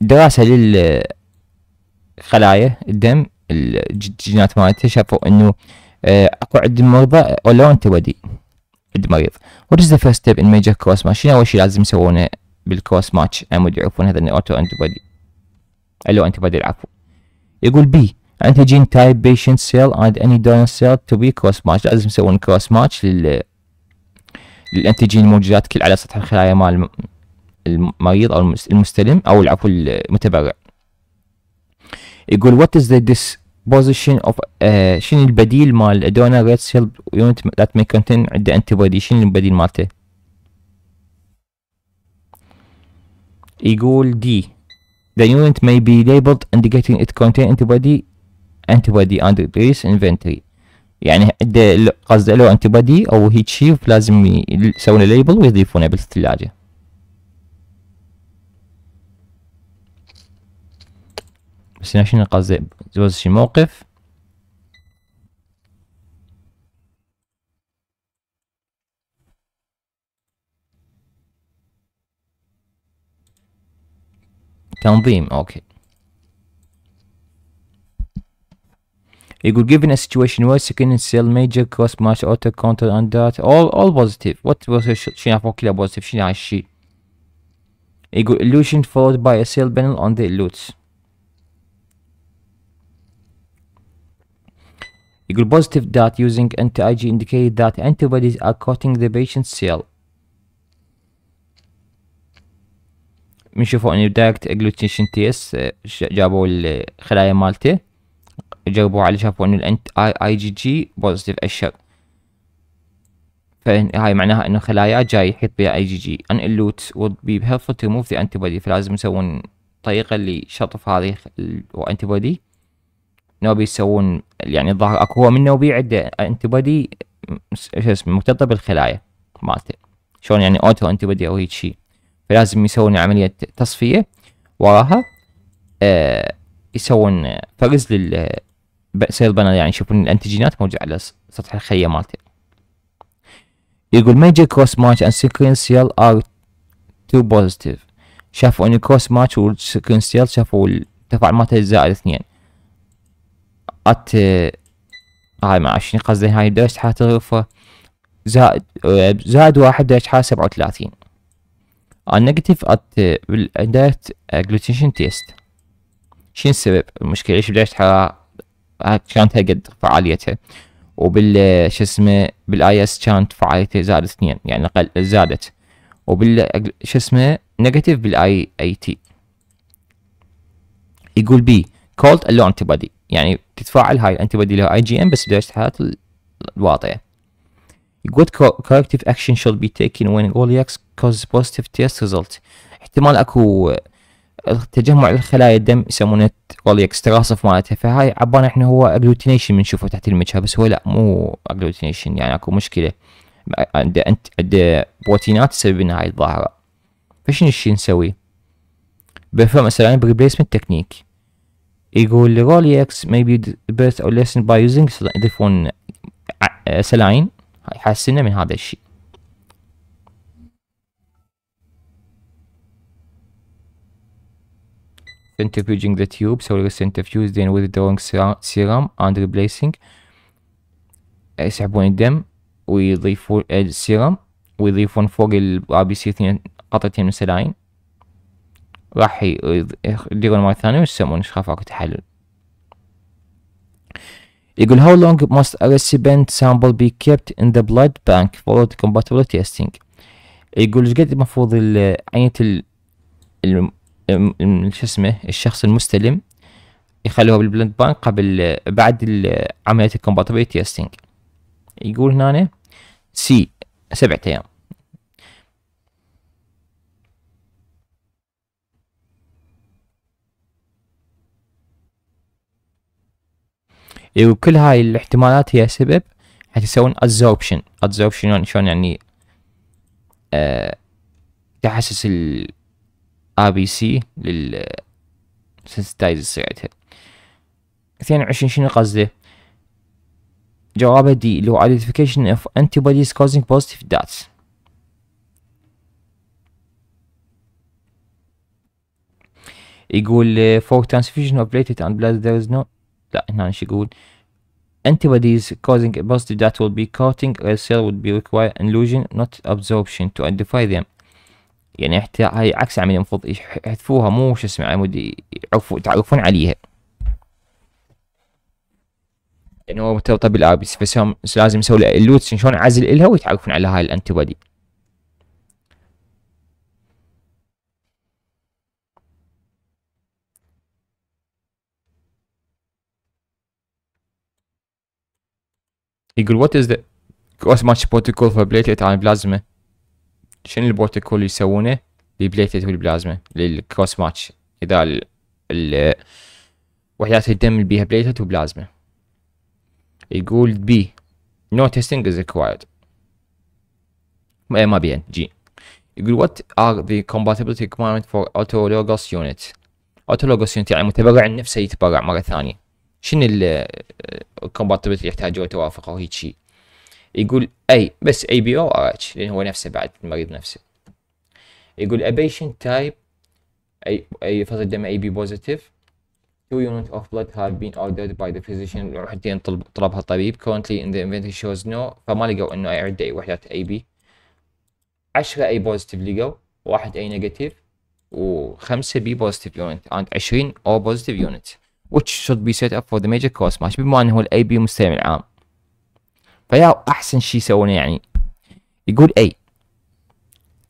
دراسة للخلايا الدم الجينات مالتها، شافوا انه اكو عند المرضى لو انتيبادي عند المريض. What is the first step in major cross match؟ شنو اول شيء لازم يسوونه بالكروس ماتش عمود يعرفون هذا الاوتو انتيبادي لو انتيبادي العفو؟ يقول بي antigen type patient cell and any donor cell to be cross match. لازم يسوون كروس ماتش للانتيجين الموجودات كل على سطح الخلايا مال المريض او المستلم او العفو المتبرع. يقول what is the disposition of شنو البديل مال donor red cell unit that may contain عنده antibody؟ شنو البديل مالته؟ يقول D the unit may be labeled indicating it contain antibody and replace inventory. يعني عنده قصده له antibody او هيك شيء، لازم يسوون له label ويضيفونه بالثلاجه. بس هنا شنو قصدي جوز شي موقف. تنظيم. اوكي. يقول given a situation where second cell major cross match auto counter and that all positive what was شنو عفوا كلها بوزيتيف، شنو هالشي؟ يقول illusion followed by a cell panel on the elutes. يقول positive dot using anti-Ig indicated that antibodies are coating the patient's cell. بنشوفوا انه direct agglutination test جابوا الخلايا مالته جربوا على، شافوا انه ال IgG positive أشر، فهاي معناها انه الخلايا جاي يحيط بها IgG. An elute would be helpful to remove the antibody. فلازم يسوون طريقة اللي شطف هذه الانتيبودي. نوبي يسوون يعني الظاهر اكو هو من نوبي عنده انتيبادي شو اسمه مرتبطه بالخلايا مالته، شلون يعني اوتو انتيبادي او هيك شيء، فلازم يسوون عمليه تصفيه وراها يسوون فرز للسيل بانل، يعني يشوفون الانتيجينات موجوده على سطح الخليه مالته. يقول ميجر كروس ماتش اند سكرين سيل ار تو بوزيتيف. شافوا ان كروس ماتش والسكرين سيل شافوا التفاعل مالته زائد 2 ات هاي ما عشان قصدي هاي درجة حرارة الغرفة زائد 1 درجة حرارة 37. are negative at that agglutination test. شين السبب؟ المشكلة ليش بلشت كانت هالقد فعاليتها، وبال شو اسمه بالاي اس كانت فعاليتها زادت 2 يعني زادت، وبال شو اسمه نيجاتيف بالاي اي تي. يقول بي كولد اللو انتي بادي، يعني تتفاعل هاي الانتي بادي لها اي جي ام بس بدرجة الحالات الواطية. يقول corrective action should be taken when all reacts cause positive test result. احتمال اكو تجمع الخلايا الدم يسمونه اوليكس تراصف مالتها، فهاي عبانا احنا هو اجلوتينيشن بنشوفه تحت المجهر، بس هو لا مو اجلوتينيشن، يعني اكو مشكله عند بروتينات تسبب لنا هاي الظاهره. فشنو الشي نسوي؟ بفهم مثلا بريبليسمنت تكنيك. يقول اوليكس maybe birth or lesson by using يضيفون سلاين يحسننا من هذا الشيء. Centrifuging the tube, so we centrifuge then withdrawing serum and replacing. يسحبون الدم ويضيفون السيرم ويضيفون فوق الار بي سي 2 قطعتين من السلاين، راح يديرون مرة ثانية ويسمون يشخاف اكو تحلل. يقول how long must a recipient sample be kept in the blood bank for the compatible testing. يقول ايش قد المفروض عينة شو اسمه الشخص المستلم يخلوها بالبلد بانك قبل بعد عملية الكومباتبل تيستينج. يقول هنا سي 7 أيام. وكل هاي الاحتمالات هي سبب حيث يسوون adsorption. adsorption شلون يعني تحسس ABC للسنسيتايز سرعتها. 22 شنو قصده؟ جوابه دي اللي هو identification of antibodies causing positive dots. يقول for transfusion of platelet and blood there is no لا هنا ايش يقول؟ Antibodies causing a positive dot will be coating a cell would be require illusion not absorption to identify them. يعني هاي عكس عملية المفروض يحذفوها مو شو اسمه عمود يتعرفون عليها، لأنه هو مرتبطة بالآبس، بس هم لازم يسووا لها اللوتس شلون عزل إلها ويتعرفون على هاي الأنتي بودي. يقول what is the cross match protocol for platelet and plasma. شنو البروتوكول اللي يسوونه للبليتت والبلازما للكروس ماتش اذا وحدات الدم اللي بيها بليتت وبلازما. يقول بي نو تيستينج از ريكوايرد ما بين جي. يقول وات ار ذا كومباتبلتي ريكوايرمنت فور اوتولوجوس يونت. اوتولوجوس يونت يعني متبرع نفسه يتبرع مره ثانيه. شنو الكومباتبلتي يحتاجوه توافقه وهيك شيء. يقول اي بس اي بي او ار اتش لان هو نفسه بعد المريض نفسه. يقول ابيشن تايب اي فصل دم اي بي بوزيتيف 2 unit of blood had been ordered by the physician وحدتين طلبها الطبيب currently in the inventory shows no فما لقوا انه اي عده وحدات اي بي. 10 اي بوزيتيف لقوا، 1 اي نيجاتيف، و5 بي بوزيتيف unit and 20 او بوزيتيف unit which should be set up for the major cross match. بما انه الاي بي مستعمل عام فيا احسن شي يسوونه يعني. يقول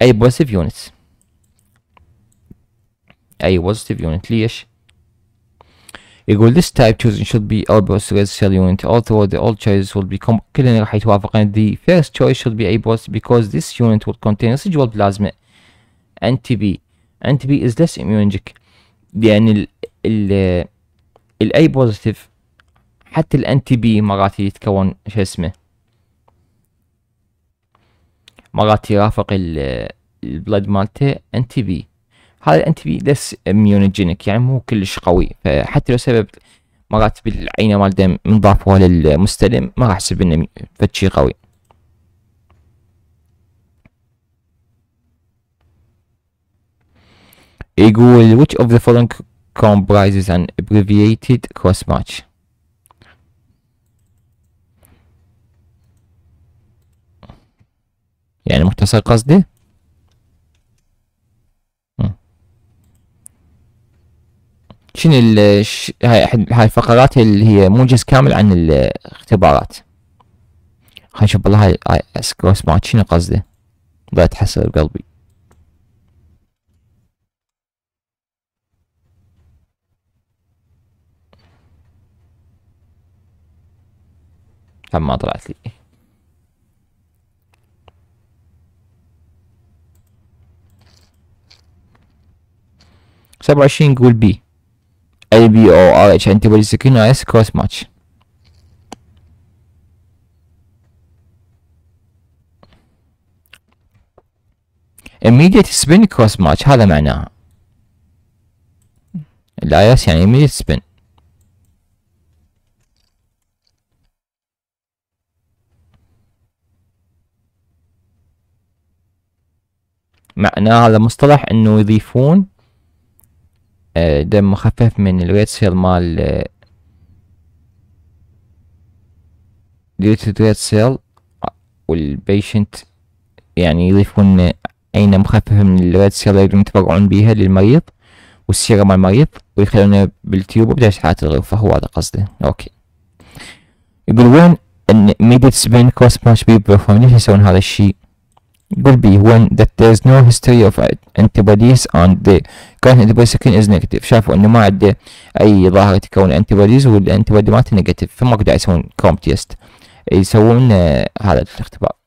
اي بوزيتيف يونت ليش؟ يقول this type choosing should be outburst red cell unit although the all choices will be كلنا راح يتوافقون the first choice should be a positive because this unit will contain residual plasma NTB is less immunogenic. يعني الاي بوزيتيف حتى الانتي بي مرات يتكون شو اسمه مرات يرافق البلد مالته انتي بي. هذا الانتي بي لس اميونوجينيك يعني مو كلش قوي، فحتى لو سبب مرات بالعينه مال دم انضافوها للمستلم ما راح يسبب لنا فشي قوي. يقول which of the following comprises an abbreviated cross match. يعني مختصر قصده. شنو هاي فقرات اللي هي موجز كامل عن الاختبارات. خلينا نشوف والله هاي سكروس مات شنو قصده، لا تحسر بقلبي. ما طلعت لي سبعة وعشرين. قول بي LBORH antibody sequence cross match. immediate spin cross match هذا معناها الآياس، يعني immediate spin. معناه هذا مصطلح انه يضيفون دم مخفف من الريت سيل مال ديوتد ريت سيل، والبيشنت يعني يضيفون عينة مخففة من الريت سيل يريدون يتبرعون بيها للمريض والسيرة مال المريض ويخلونه بالتيوب وبدأ إشعاعات الغرفة. هو هذا قصده. اوكي، يقول وين ان immediate spin cross match be performed؟ ليش يسوون هذا الشيء؟ will be when that there is no history of antibodies and the current antibody sequence is negative. شافوا انه ما عنده اي ظاهرة تكون antibodies والانتبادي مالته negative، فما قدر يسوون comp test، يسوون هذا الاختبار.